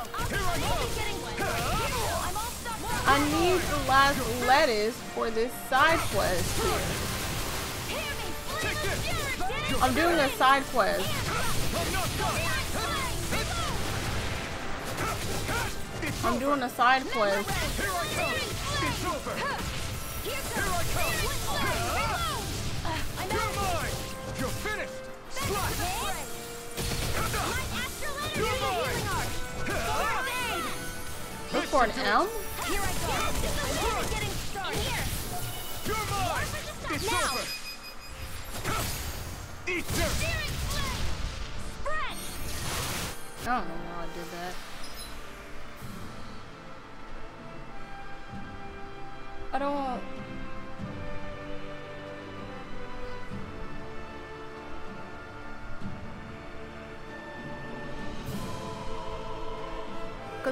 I need the last lettuce for this side quest here. I'm doing a side quest. I'm doing a side quest. It's over! Here I come! You're mine! You're finished! Slot! You're mine! Look for an M? Here I go! Getting started! You're mine! It's over! Eat them! Spread! I don't know how I did that. I don't...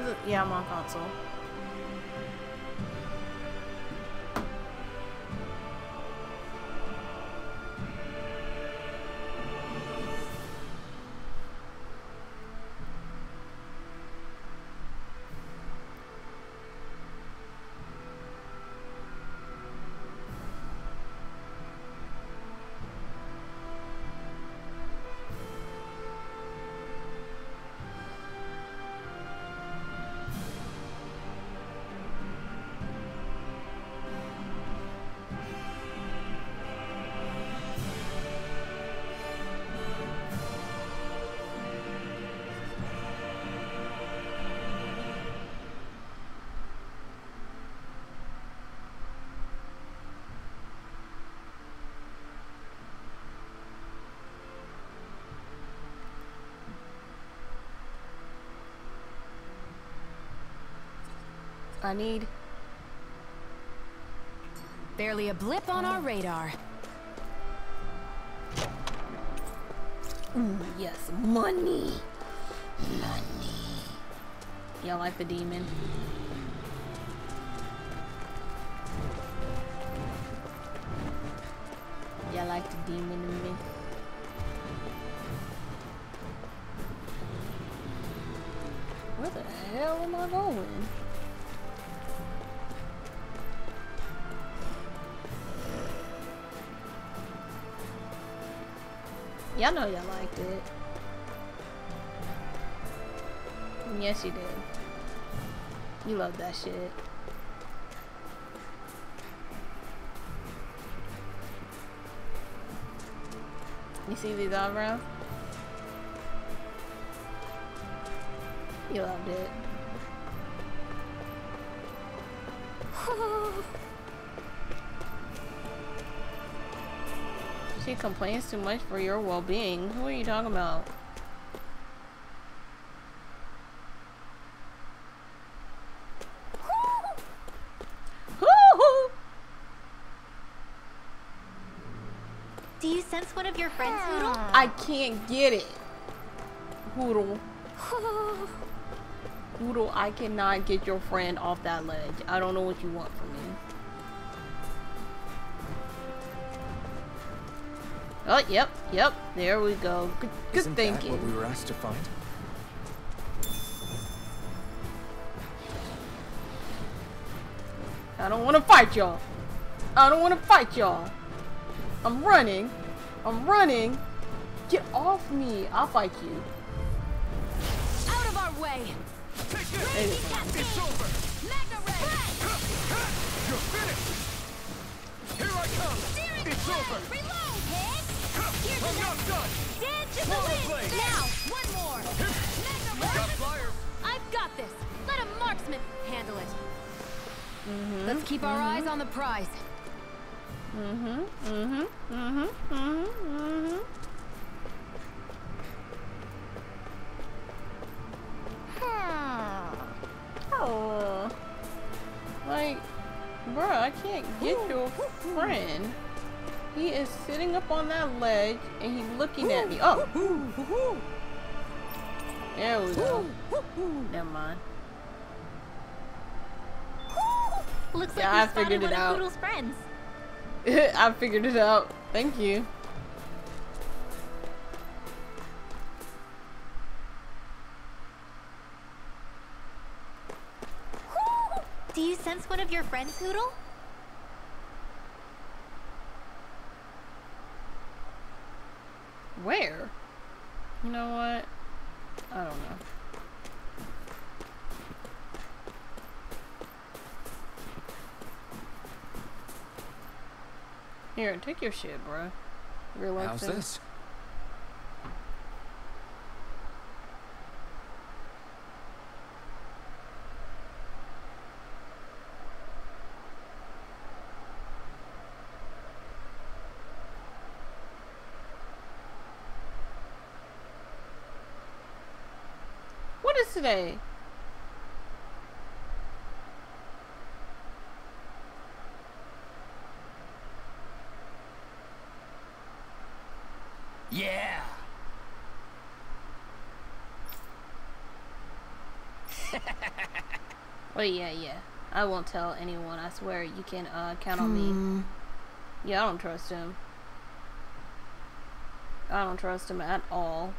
Isn't, yeah, I'm on console. I need barely a blip on our radar. Ooh, yes, money, money. Yeah, like the demon. Yeah, like the demon in me. Where the hell am I going? Y'all know y'all liked it. And yes, you did. You love that shit. You see these all around? You loved it. She complains too much for your well-being. Who are you talking about? Do you sense one of your friends, Hootle? I can't get it. Hootle. Hootle, I cannot get your friend off that ledge. I don't know what you want from me. Oh, yep, yep. There we go. Good thinking. Isn't that what we were asked to find? I don't want to fight y'all. I don't want to fight y'all. I'm running. I'm running. Get off me. I'll fight you. Out of our way. It's over. Magna Ray. You're finished. Here I come. Steering it's over. Reload, pig. I'm not done. Dance to the wind. Now, one more. I've got this. Let a marksman handle it. Mm-hmm. Let's keep our eyes on the prize. Mm-hmm. Mm-hmm. Mm-hmm. Mm-hmm. Mm-hmm. Oh. Like, bro, I can't get your friend. He is sitting up on that ledge and he's looking at me. Oh! There we go. Never mind. Looks like I figured it out. I figured it out. Thank you. Do you sense one of your friends, Hootle? Where? You know what? I don't know. Here, take your shit, bro. How's this? Today. Yeah. Well, yeah. I won't tell anyone. I swear you can count on me. Yeah, I don't trust him. I don't trust him at all.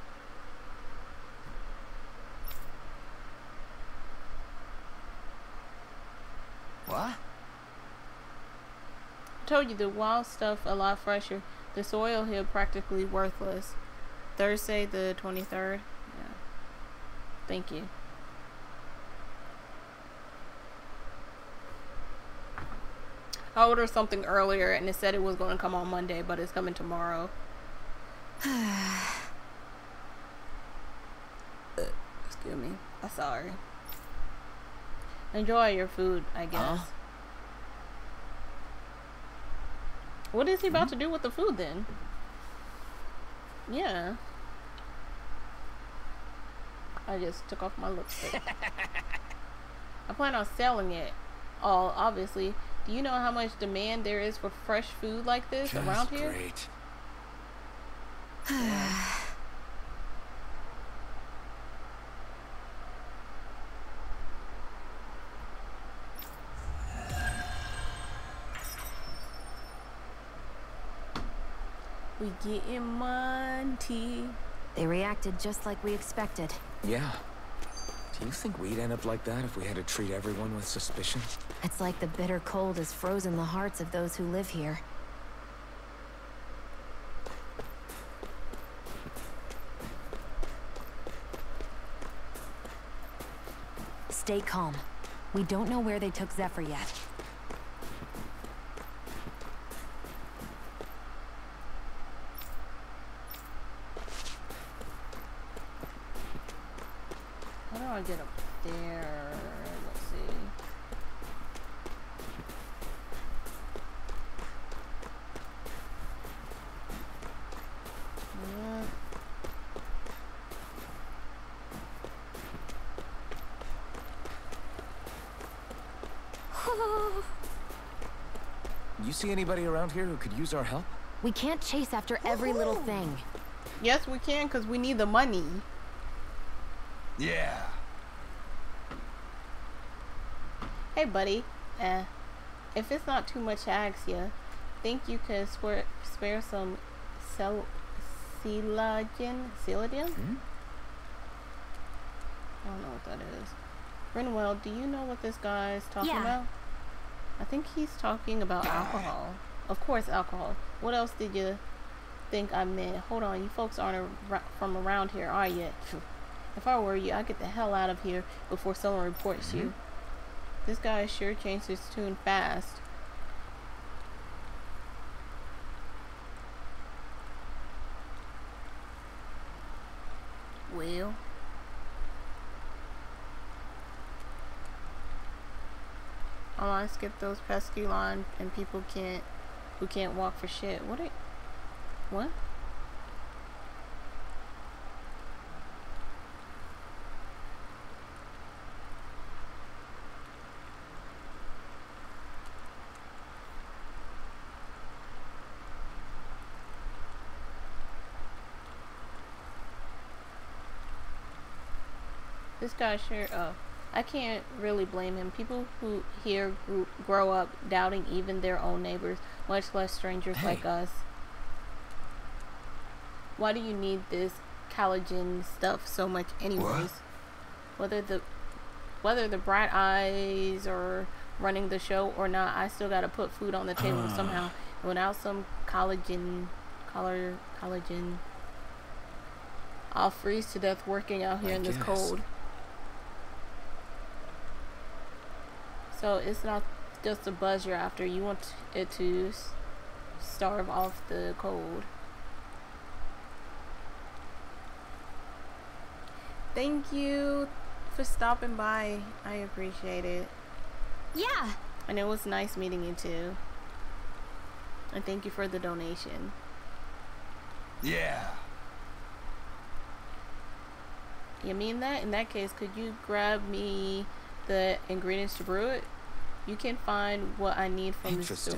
What? I told you the wild stuff a lot fresher. The soil here practically worthless. Thursday the 23rd. Yeah. Thank you. I ordered something earlier and it said it was going to come on Monday, but it's coming tomorrow. Excuse me. I'm sorry. Enjoy your food, I guess. What is he about to do with the food then? Yeah. I just took off my lipstick. I plan on selling it all, obviously. Do you know how much demand there is for fresh food like this just around here? Great. Yeah. We getting money. They reacted just like we expected. Yeah. Do you think we'd end up like that if we had to treat everyone with suspicion? It's like the bitter cold has frozen the hearts of those who live here. Stay calm. We don't know where they took Zephyr yet. Get up there. Let's see. Yeah. You see anybody around here who could use our help? We can't chase after every little thing. Yes, we can, because we need the money. Yeah. Hey buddy, if it's not too much to ask ya, think you can spare some Cylodian? I don't know what that is. Rinwell, do you know what this guy's talking about? I think he's talking about alcohol. Of course, alcohol. What else did you think I meant? Hold on, you folks aren't from around here, are you? If I were you, I'd get the hell out of here before someone reports you. This guy sure changed his tune fast. Well. I wanna skip those pesky lines and people who can't walk for shit. What? This guy sure, I can't really blame him. People who here grow up doubting even their own neighbors, much less strangers like us. Why do you need this collagen stuff so much anyways? Whether the bright eyes are running the show or not, I still gotta put food on the table somehow. And without some collagen, I'll freeze to death working out here in this cold. So it's not just a buzz you're after. You want it to starve off the cold. Thank you for stopping by. I appreciate it. Yeah. And it was nice meeting you too. And thank you for the donation. Yeah. You mean that? In that case, could you grab me the ingredients to brew it? You can find what I need from the store.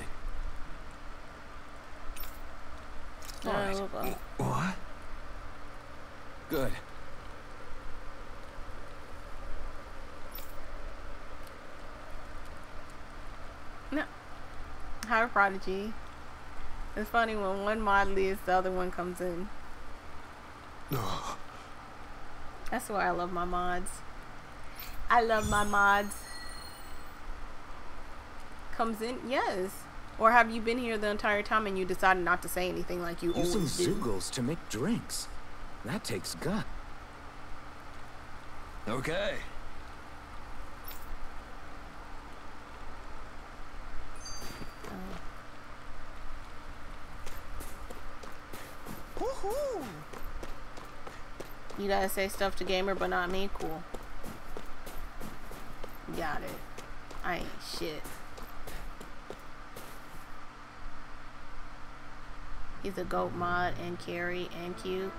Interesting. Alright. What? Good. Hi, Prodigy. It's funny when one mod leaves, the other one comes in. That's why I love my mods. I love my mods. Comes in? Yes. Or have you been here the entire time and you decided not to say anything like you always do? Using Zugles to make drinks. That takes guts. Okay. Woohoo! You gotta say stuff to Gamer, but not me. Cool. Got it. I ain't shit. He's a goat mod and carry and cute.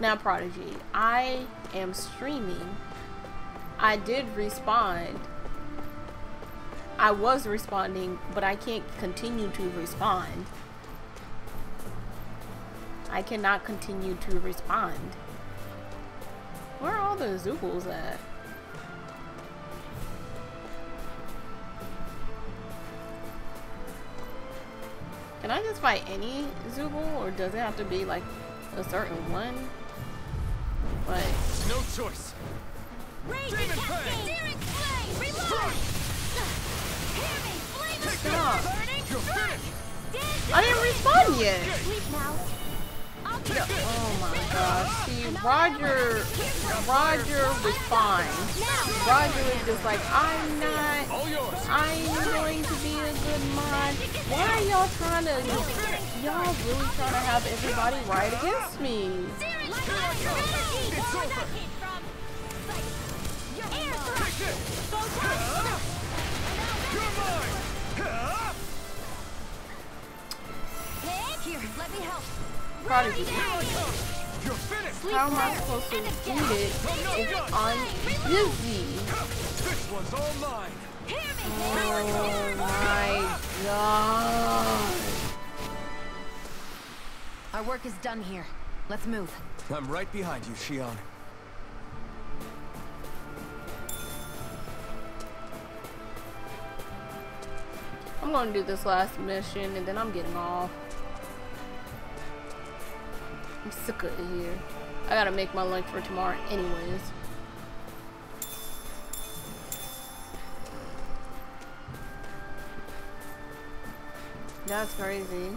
Now Prodigy, I am streaming. I did respond. I was responding, but I can't continue to respond. I cannot continue to respond. Where are all the Zugles at? Can I just fight any Zugle, or does it have to be like a certain one? But no choice. Demon flame. I didn't respond yet. Oh my gosh! See, Roger was fine. Roger is just like, I'm going to be a good mod. Why are y'all trying to? Y'all really trying to have everybody right against me? Let me help. Prodigy. How am I supposed to do it if I'm busy? Oh my god. Our work is done here. Let's move. I'm right behind you, Shionne. I'm gonna do this last mission and then I'm getting off. I'm sick of it here. I gotta make my lunch for tomorrow anyways. That's crazy.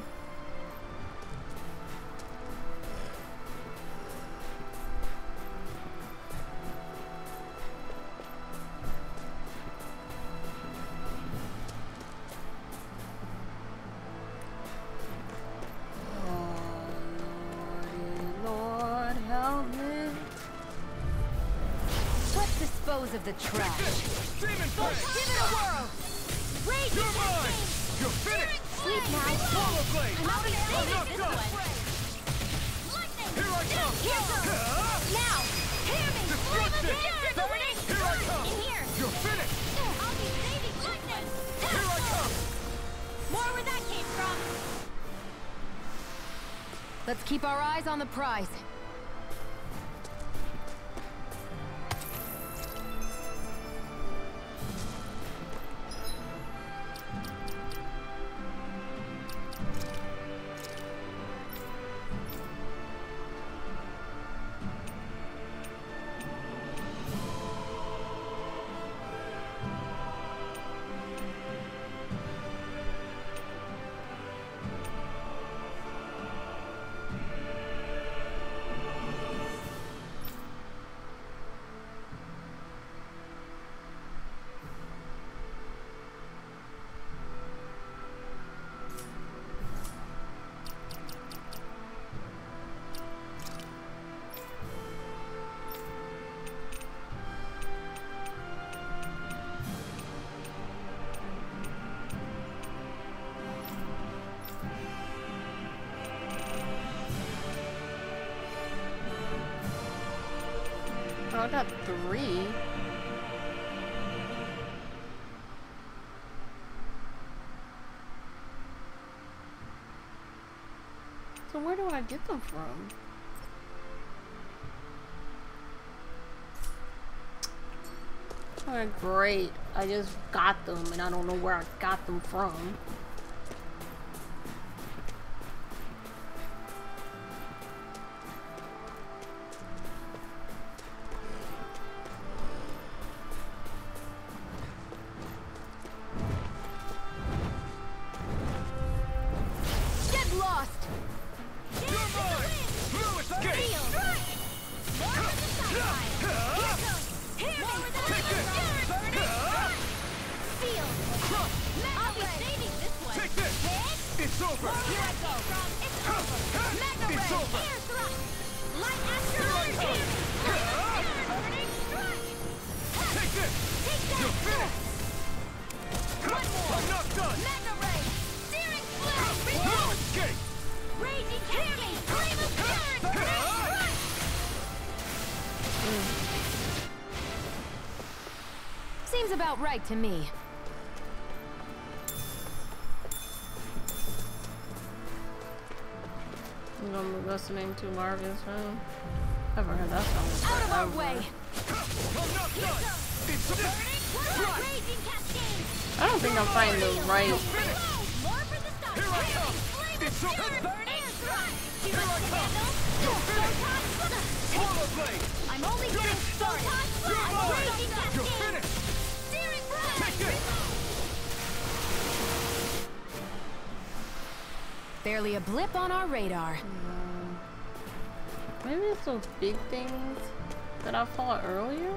Of the trash. Give it a whirl. You're mine. You're finished. Sleep now. I'm out of here. Here I come. Now. Hear me. Here I come. You're finished. I'll be saving lightning. Here I come. More where that came from. Let's keep our eyes on the prize. I got 3. So where do I get them from? Oh, great. I just got them and I don't know where I got them from. Right to me. You know, I'm listening to Marvin's phone. I've heard that song. Out of our way. I don't think I'm finding the right. I'm only getting started. You're finished. Barely a blip on our radar. Maybe it's those big things that I fought earlier?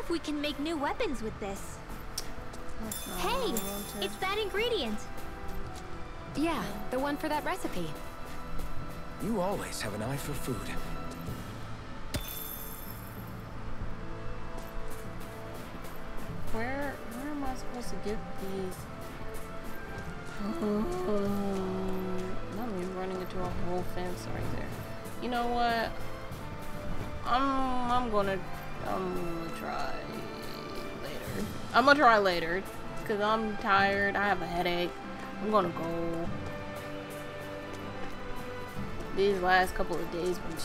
If we can make new weapons with this. Hey, it's that ingredient. Yeah, the one for that recipe. You always have an eye for food. Where am I supposed to get these? I'm running into a whole fence right there. You know what? I'm gonna try later. I'm gonna try later because I'm tired. I have a headache. I'm gonna go. These last couple of days been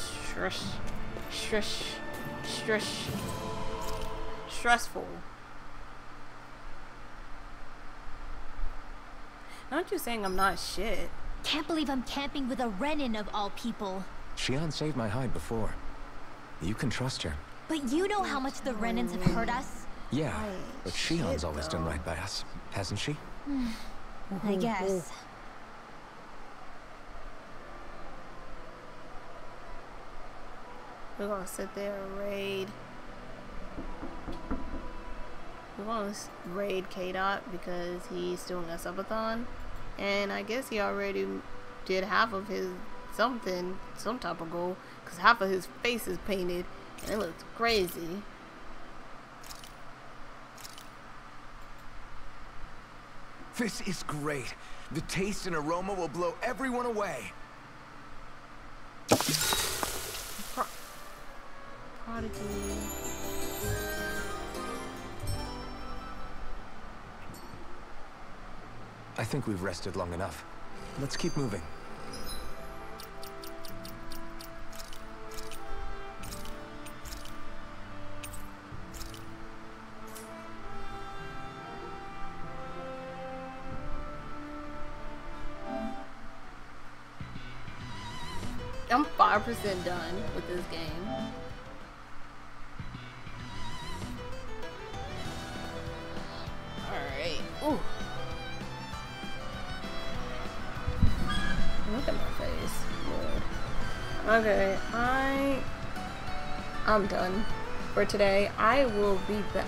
stressful. Not just saying I'm not shit. Can't believe I'm camping with a Renan of all people. Shionne saved my hide before. You can trust her. But you know how much the Renans have hurt us? Yeah, but Shion's always done right by us, hasn't she? I guess. We're gonna sit there and raid. We're gonna raid K-Dot because he's doing a subathon. And I guess he already did half of his something, some type of goal, because half of his face is painted. It looks crazy. This is great. The taste and aroma will blow everyone away. Prodigy. I think we've rested long enough. Let's keep moving. I'm 5% done with this game. Alright. Ooh. Look at my face. Lord. Okay, I'm done for today. I will be back.